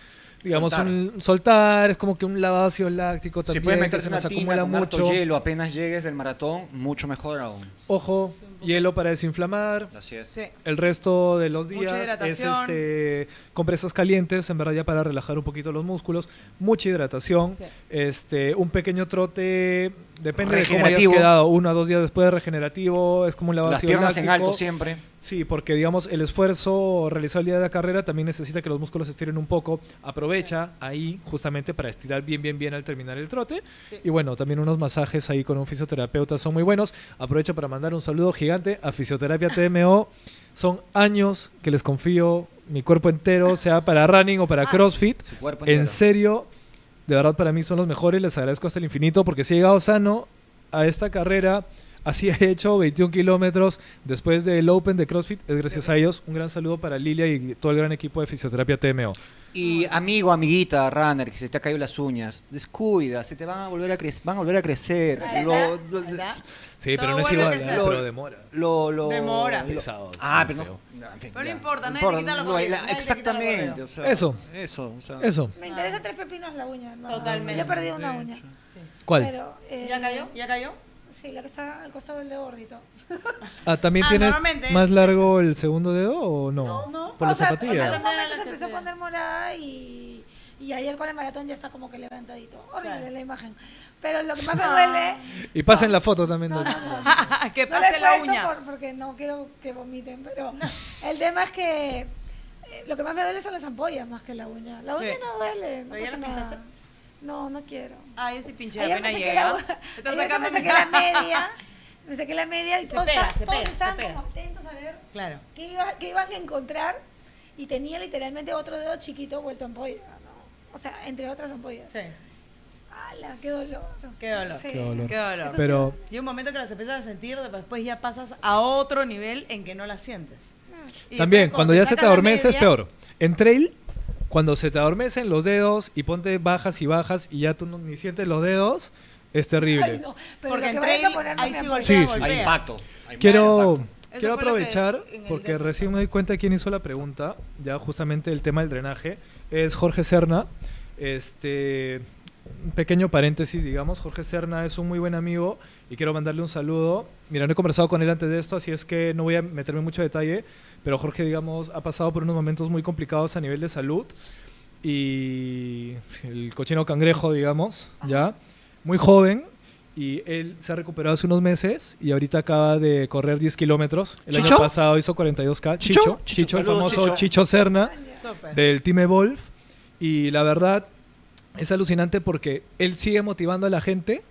digamos, soltar. Un, soltar, es como que un lavado ácido láctico también. Si puedes meterse en una tina con harto hielo, apenas llegues del maratón, mucho mejor aún. Ojo, hielo para desinflamar. Así es. Sí. El resto de los días es este, compresas calientes, en verdad, ya para relajar un poquito los músculos. Mucha hidratación. Sí. Este, un pequeño trote, depende de cómo hayas quedado, uno a dos días después de regenerativo, es como un lavado ácido láctico. Las piernas en alto siempre. Sí, porque digamos el esfuerzo realizado el día de la carrera también necesita que los músculos se estiren un poco. Aprovecha ahí justamente para estirar bien, bien, bien al terminar el trote. Sí. Y bueno, también unos masajes ahí con un fisioterapeuta son muy buenos. Aprovecho para mandar un saludo gigante a Fisioterapia T M O. Son años que les confío mi cuerpo entero, sea para running o para crossfit. En serio, de verdad para mí son los mejores. Les agradezco hasta el infinito porque si he llegado sano a esta carrera... Así he hecho veintiún kilómetros después del Open de CrossFit. Es gracias a ellos. Un gran saludo para Lilia y todo el gran equipo de Fisioterapia T M O. Y amigo, amiguita, runner, que se te ha caído las uñas, descuida, se te van a volver a crecer, van a volver a crecer. Lo, lo, sí, pero no es igual, ¿eh? Pero demora. Lo, lo, demora. Lo, pesado, ah, pero no, no, en fin, pero no importa, nadie te quita lo corrido. Exactamente. O sea, eso. Eso, o sea. Eso. Me interesa tres pepinos la uña. No, totalmente. Yo perdí una uña. Sí. ¿Cuál? Pero, eh, ¿ya cayó? ¿Ya cayó? Sí, la que está al costado del dedo gordito. Ah, ¿también ah, tienes más largo el segundo dedo o no? No, no. Por o las sea, zapatillas. En algún momento se empezó a poner morada y, y ayer con el maratón ya está como que levantadito. Horrible, claro, la imagen. Pero lo que más me duele... Y pasen son... la foto también. No, no, no, no. Que pase no la uña. Por, porque no quiero que vomiten, pero no. El tema es que eh, lo que más me duele son las ampollas más que la uña. La uña sí. no duele, no pasa nada. No, no quiero. Ah, yo sí pinché, apenas llega. Me saqué la media, me saqué la media y todos, pega, está, se todos pega, estaban como atentos a ver claro. qué, iba, qué iban a encontrar y tenía literalmente otro dedo chiquito vuelto ampolla, ¿no? O sea, entre otras ampollas. Sí. ¡Hala! ¡Qué dolor! ¡Qué dolor! Sí. ¡Qué dolor! Qué dolor. Pero... Sí, y un momento que las empiezas a sentir, después ya pasas a otro nivel en que no las sientes. Ah. También, cuando, cuando ya se te adormece es peor. En trail... Cuando se te adormecen los dedos y ponte bajas y bajas y ya tú no, ni sientes los dedos, es terrible. Ay, no, pero porque en trail ahí sí golpea, golpea. Hay impacto. Hay quiero quiero aprovechar que, porque recién me doy cuenta de quién hizo la pregunta, ya justamente el tema del drenaje, es Jorge Serna. Este, un pequeño paréntesis, digamos, Jorge Serna es un muy buen amigo y quiero mandarle un saludo. Mira, no he conversado con él antes de esto, así es que no voy a meterme en mucho detalle, pero Jorge, digamos, ha pasado por unos momentos muy complicados a nivel de salud y el cochino cangrejo, digamos, ya, muy joven y él se ha recuperado hace unos meses y ahorita acaba de correr diez kilómetros. El ¿Chicho? Año pasado hizo cuarenta y dos K. Chicho, Chicho, Chicho el Saludos, famoso Chicho, Chicho Serna del Team Evolve y la verdad... Es alucinante porque él sigue motivando a la gente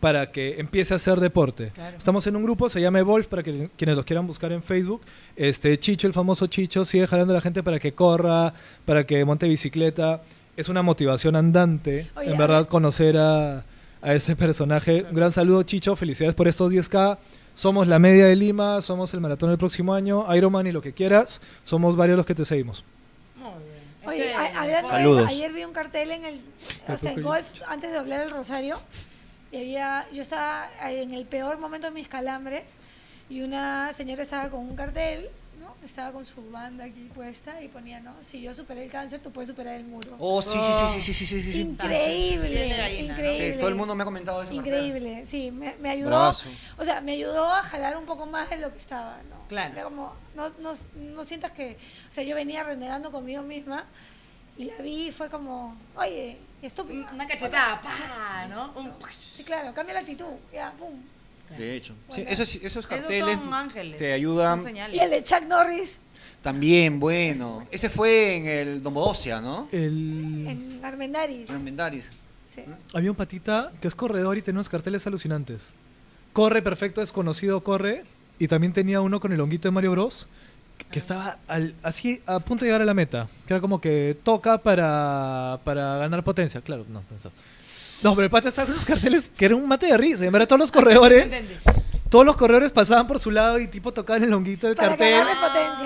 para que empiece a hacer deporte. Claro. Estamos en un grupo, se llama Evolve, para que, quienes los quieran buscar en Facebook. Este Chicho, el famoso Chicho, sigue jalando a la gente para que corra, para que monte bicicleta. Es una motivación andante, Oye, en verdad, a ver. conocer a, a ese personaje. Claro. Un gran saludo, Chicho. Felicidades por estos diez K. Somos la media de Lima, somos el maratón del próximo año, Ironman y lo que quieras. Somos varios los que te seguimos. Oye, a, ayer, ayer, ayer vi un cartel en el, o sea, en golf, antes de doblar el Rosario, y había, yo estaba en el peor momento de mis calambres, y una señora estaba con un cartel, ¿no? Estaba con su banda aquí puesta, y ponía, ¿no? Si yo superé el cáncer, tú puedes superar el muro. Oh, sí, oh. sí, sí, sí, sí, sí, sí. Increíble, sí, sí, gallina, increíble. ¿No? Sí, todo el mundo me ha comentado eso. Increíble, cartel. sí, me, me ayudó, Brazo. o sea, me ayudó a jalar un poco más de lo que estaba, ¿no? Claro. Era como, no, no, no sientas que... O sea, yo venía renegando conmigo misma y la vi y fue como, oye, estúpido. Una cachetada, pa, ¿no? Un... Sí, claro, cambia la actitud, ya, pum. Claro. De hecho. Bueno. Sí, esos, esos carteles esos son ángeles, te ayudan. Son y el de Chuck Norris. También, bueno. Ese fue en el Dombodosia, ¿no? El... En Armendáriz. Armendáriz. Sí. ¿Eh? Había un patita que es corredor y tenía unos carteles alucinantes. Corre, perfecto, desconocido, corre... Y también tenía uno con el honguito de Mario Bros. Que estaba al, así a punto de llegar a la meta. Que era como que toca para, para ganar potencia. Claro, no pensó. No, pero el pata estaba con unos carteles que era un mate de risa. Y en verdad todos los corredores... Todos los corredores pasaban por su lado y tipo tocaban el honguito del para cartel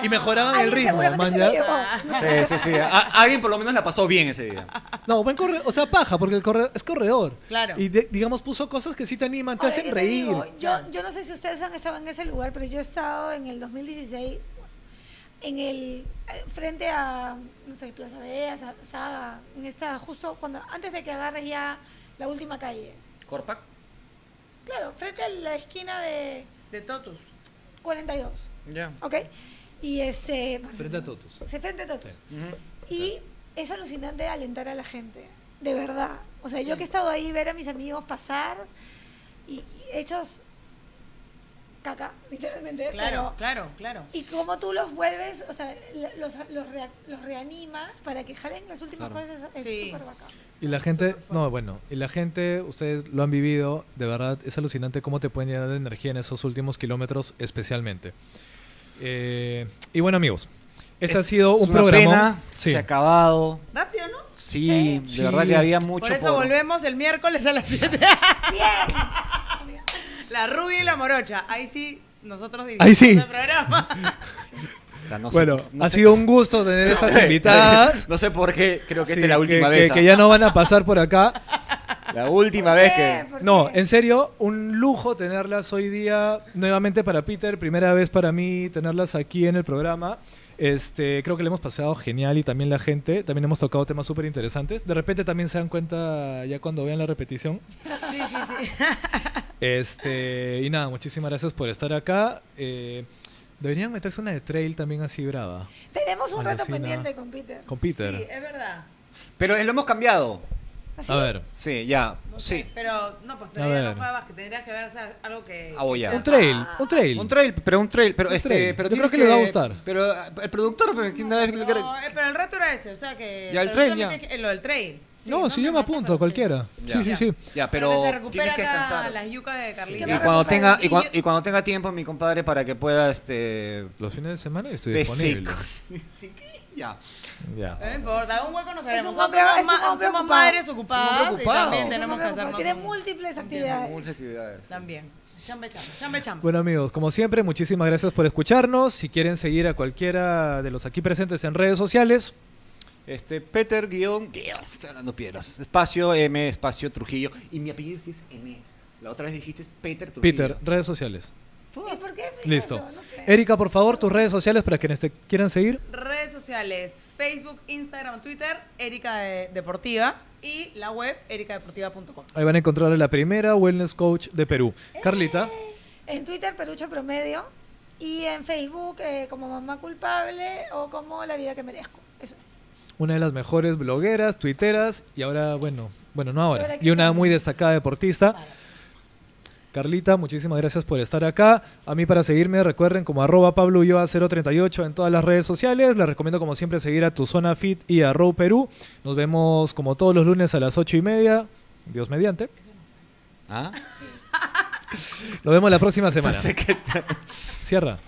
y mejoraban el ritmo. Sí, sí, sí. A, alguien por lo menos la pasó bien ese día. No, buen corredor, o sea, paja, porque el corredor es corredor. Claro. Y de, digamos puso cosas que sí te animan, te Oye, hacen reír. Te digo, yo, yo no sé si ustedes han estado en ese lugar, pero yo he estado en el dos mil dieciséis en el frente a, no sé, Plaza Vea, Saga, en esa, justo cuando, antes de que agarres ya la última calle. ¿Corpac? Claro, frente a la esquina de... De Totus. cuarenta y dos. Ya. Yeah. Ok. Y ese... Frente a Totus. Se frente a Totus. Sí. Uh-huh. Y es alucinante alentar a la gente, de verdad. O sea, sí. Yo que he estado ahí, ver a mis amigos pasar y, y hechos... caca, literalmente. Claro, pero, claro, claro. Y como tú los vuelves, o sea, los, los, re, los reanimas para que jalen las últimas claro. cosas, es sí. súper bacán. Y la gente, no, bueno, y la gente, ustedes lo han vivido, de verdad, es alucinante cómo te pueden llenar de energía en esos últimos kilómetros especialmente. Eh, y bueno, amigos, este es ha sido un programa. Sí. Se ha acabado. Rápido, ¿no? Sí, sí. De verdad que había mucho. Por eso por... volvemos el miércoles a las siete. ¡Bien! La rubia y la morocha. Ahí sí, nosotros dirigimos ahí sí. el programa. No sé, bueno, no ha sido qué. un gusto tener no, estas invitadas. No sé por qué, creo que sí, esta es la última que, vez. Que, que ya no van a pasar por acá. La última vez que... No, en serio, un lujo tenerlas hoy día nuevamente para Peter. Primera vez para mí tenerlas aquí en el programa. Este, creo que le hemos pasado genial y también la gente, también hemos tocado temas súper interesantes. De repente también se dan cuenta ya cuando vean la repetición. Sí, sí, sí. Este, y nada, muchísimas gracias por estar acá. Eh, deberían meterse una de trail también así brava. Tenemos un reto pendiente con Peter. Con Peter. Sí, es verdad. Pero lo hemos cambiado. ¿Así? A ver. Sí, ya. No sé, sí. Pero no, pues tendrías no que tendrías que ver algo que. Ah, ya. Un trail, ah. un trail. Un trail, pero un trail. Pero un este. Trail. Pero yo creo que, que le va a gustar. Pero el productor, pero no, vez no, que... pero el reto era ese, o sea que. Ya el trail, ya. Que, lo del trail. Sí, no, no, si yo me apunto, cualquiera. Ya. Sí, sí, sí. Ya, pero, pero se recupera tienes que descansar. Las yucas de Carlitos. Y cuando tenga, y, cuando, y cuando tenga tiempo, mi compadre, para que pueda este. Los fines de semana estoy disponible. Sí, ¿qué? Ya. ya. No importa, un hueco nos haremos. Somos, somos, somos madres ocupadas somos y también tenemos que hacernos. Tienen múltiples actividades. Múltiples actividades. También. Chambe, chambe, chambe, chambe. Bueno, amigos, como siempre, muchísimas gracias por escucharnos. Si quieren seguir a cualquiera de los aquí presentes en redes sociales. Este, Peter guión, guión, estoy hablando piedras. Espacio M, espacio Trujillo. Y mi apellido sí es M. La otra vez dijiste Peter Trujillo. Peter, redes sociales. ¿Y por qué? Listo. No sé. Erika, por favor, tus redes sociales para quienes te quieran seguir. Redes sociales, Facebook, Instagram, Twitter, Erika Deportiva y la web erika deportiva punto com. Ahí van a encontrar a la primera wellness coach de Perú. Eh, Carlita. En Twitter, Perucho Promedio. Y en Facebook, eh, como Mamá Culpable o como La Vida Que Merezco. Eso es. Una de las mejores blogueras, tuiteras y ahora, bueno, bueno, no ahora. Y una muy destacada deportista. Vale. Carlita, muchísimas gracias por estar acá. A mí para seguirme, recuerden como arroba pablo ulloa cero treinta y ocho en todas las redes sociales. Les recomiendo como siempre seguir a Tu Zona Fit y a Row Perú. Nos vemos como todos los lunes a las ocho y media. Dios mediante. ¿Ah? Nos vemos la próxima semana. Cierra.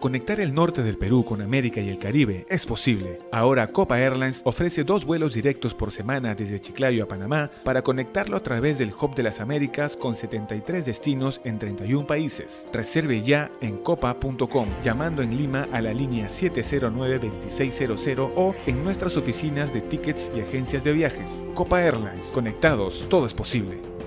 Conectar el norte del Perú con América y el Caribe es posible. Ahora Copa Airlines ofrece dos vuelos directos por semana desde Chiclayo a Panamá para conectarlo a través del Hub de las Américas con setenta y tres destinos en treinta y un países. Reserve ya en copa punto com, llamando en Lima a la línea siete cero nueve, veintiséis cero cero o en nuestras oficinas de tickets y agencias de viajes. Copa Airlines, conectados, todo es posible.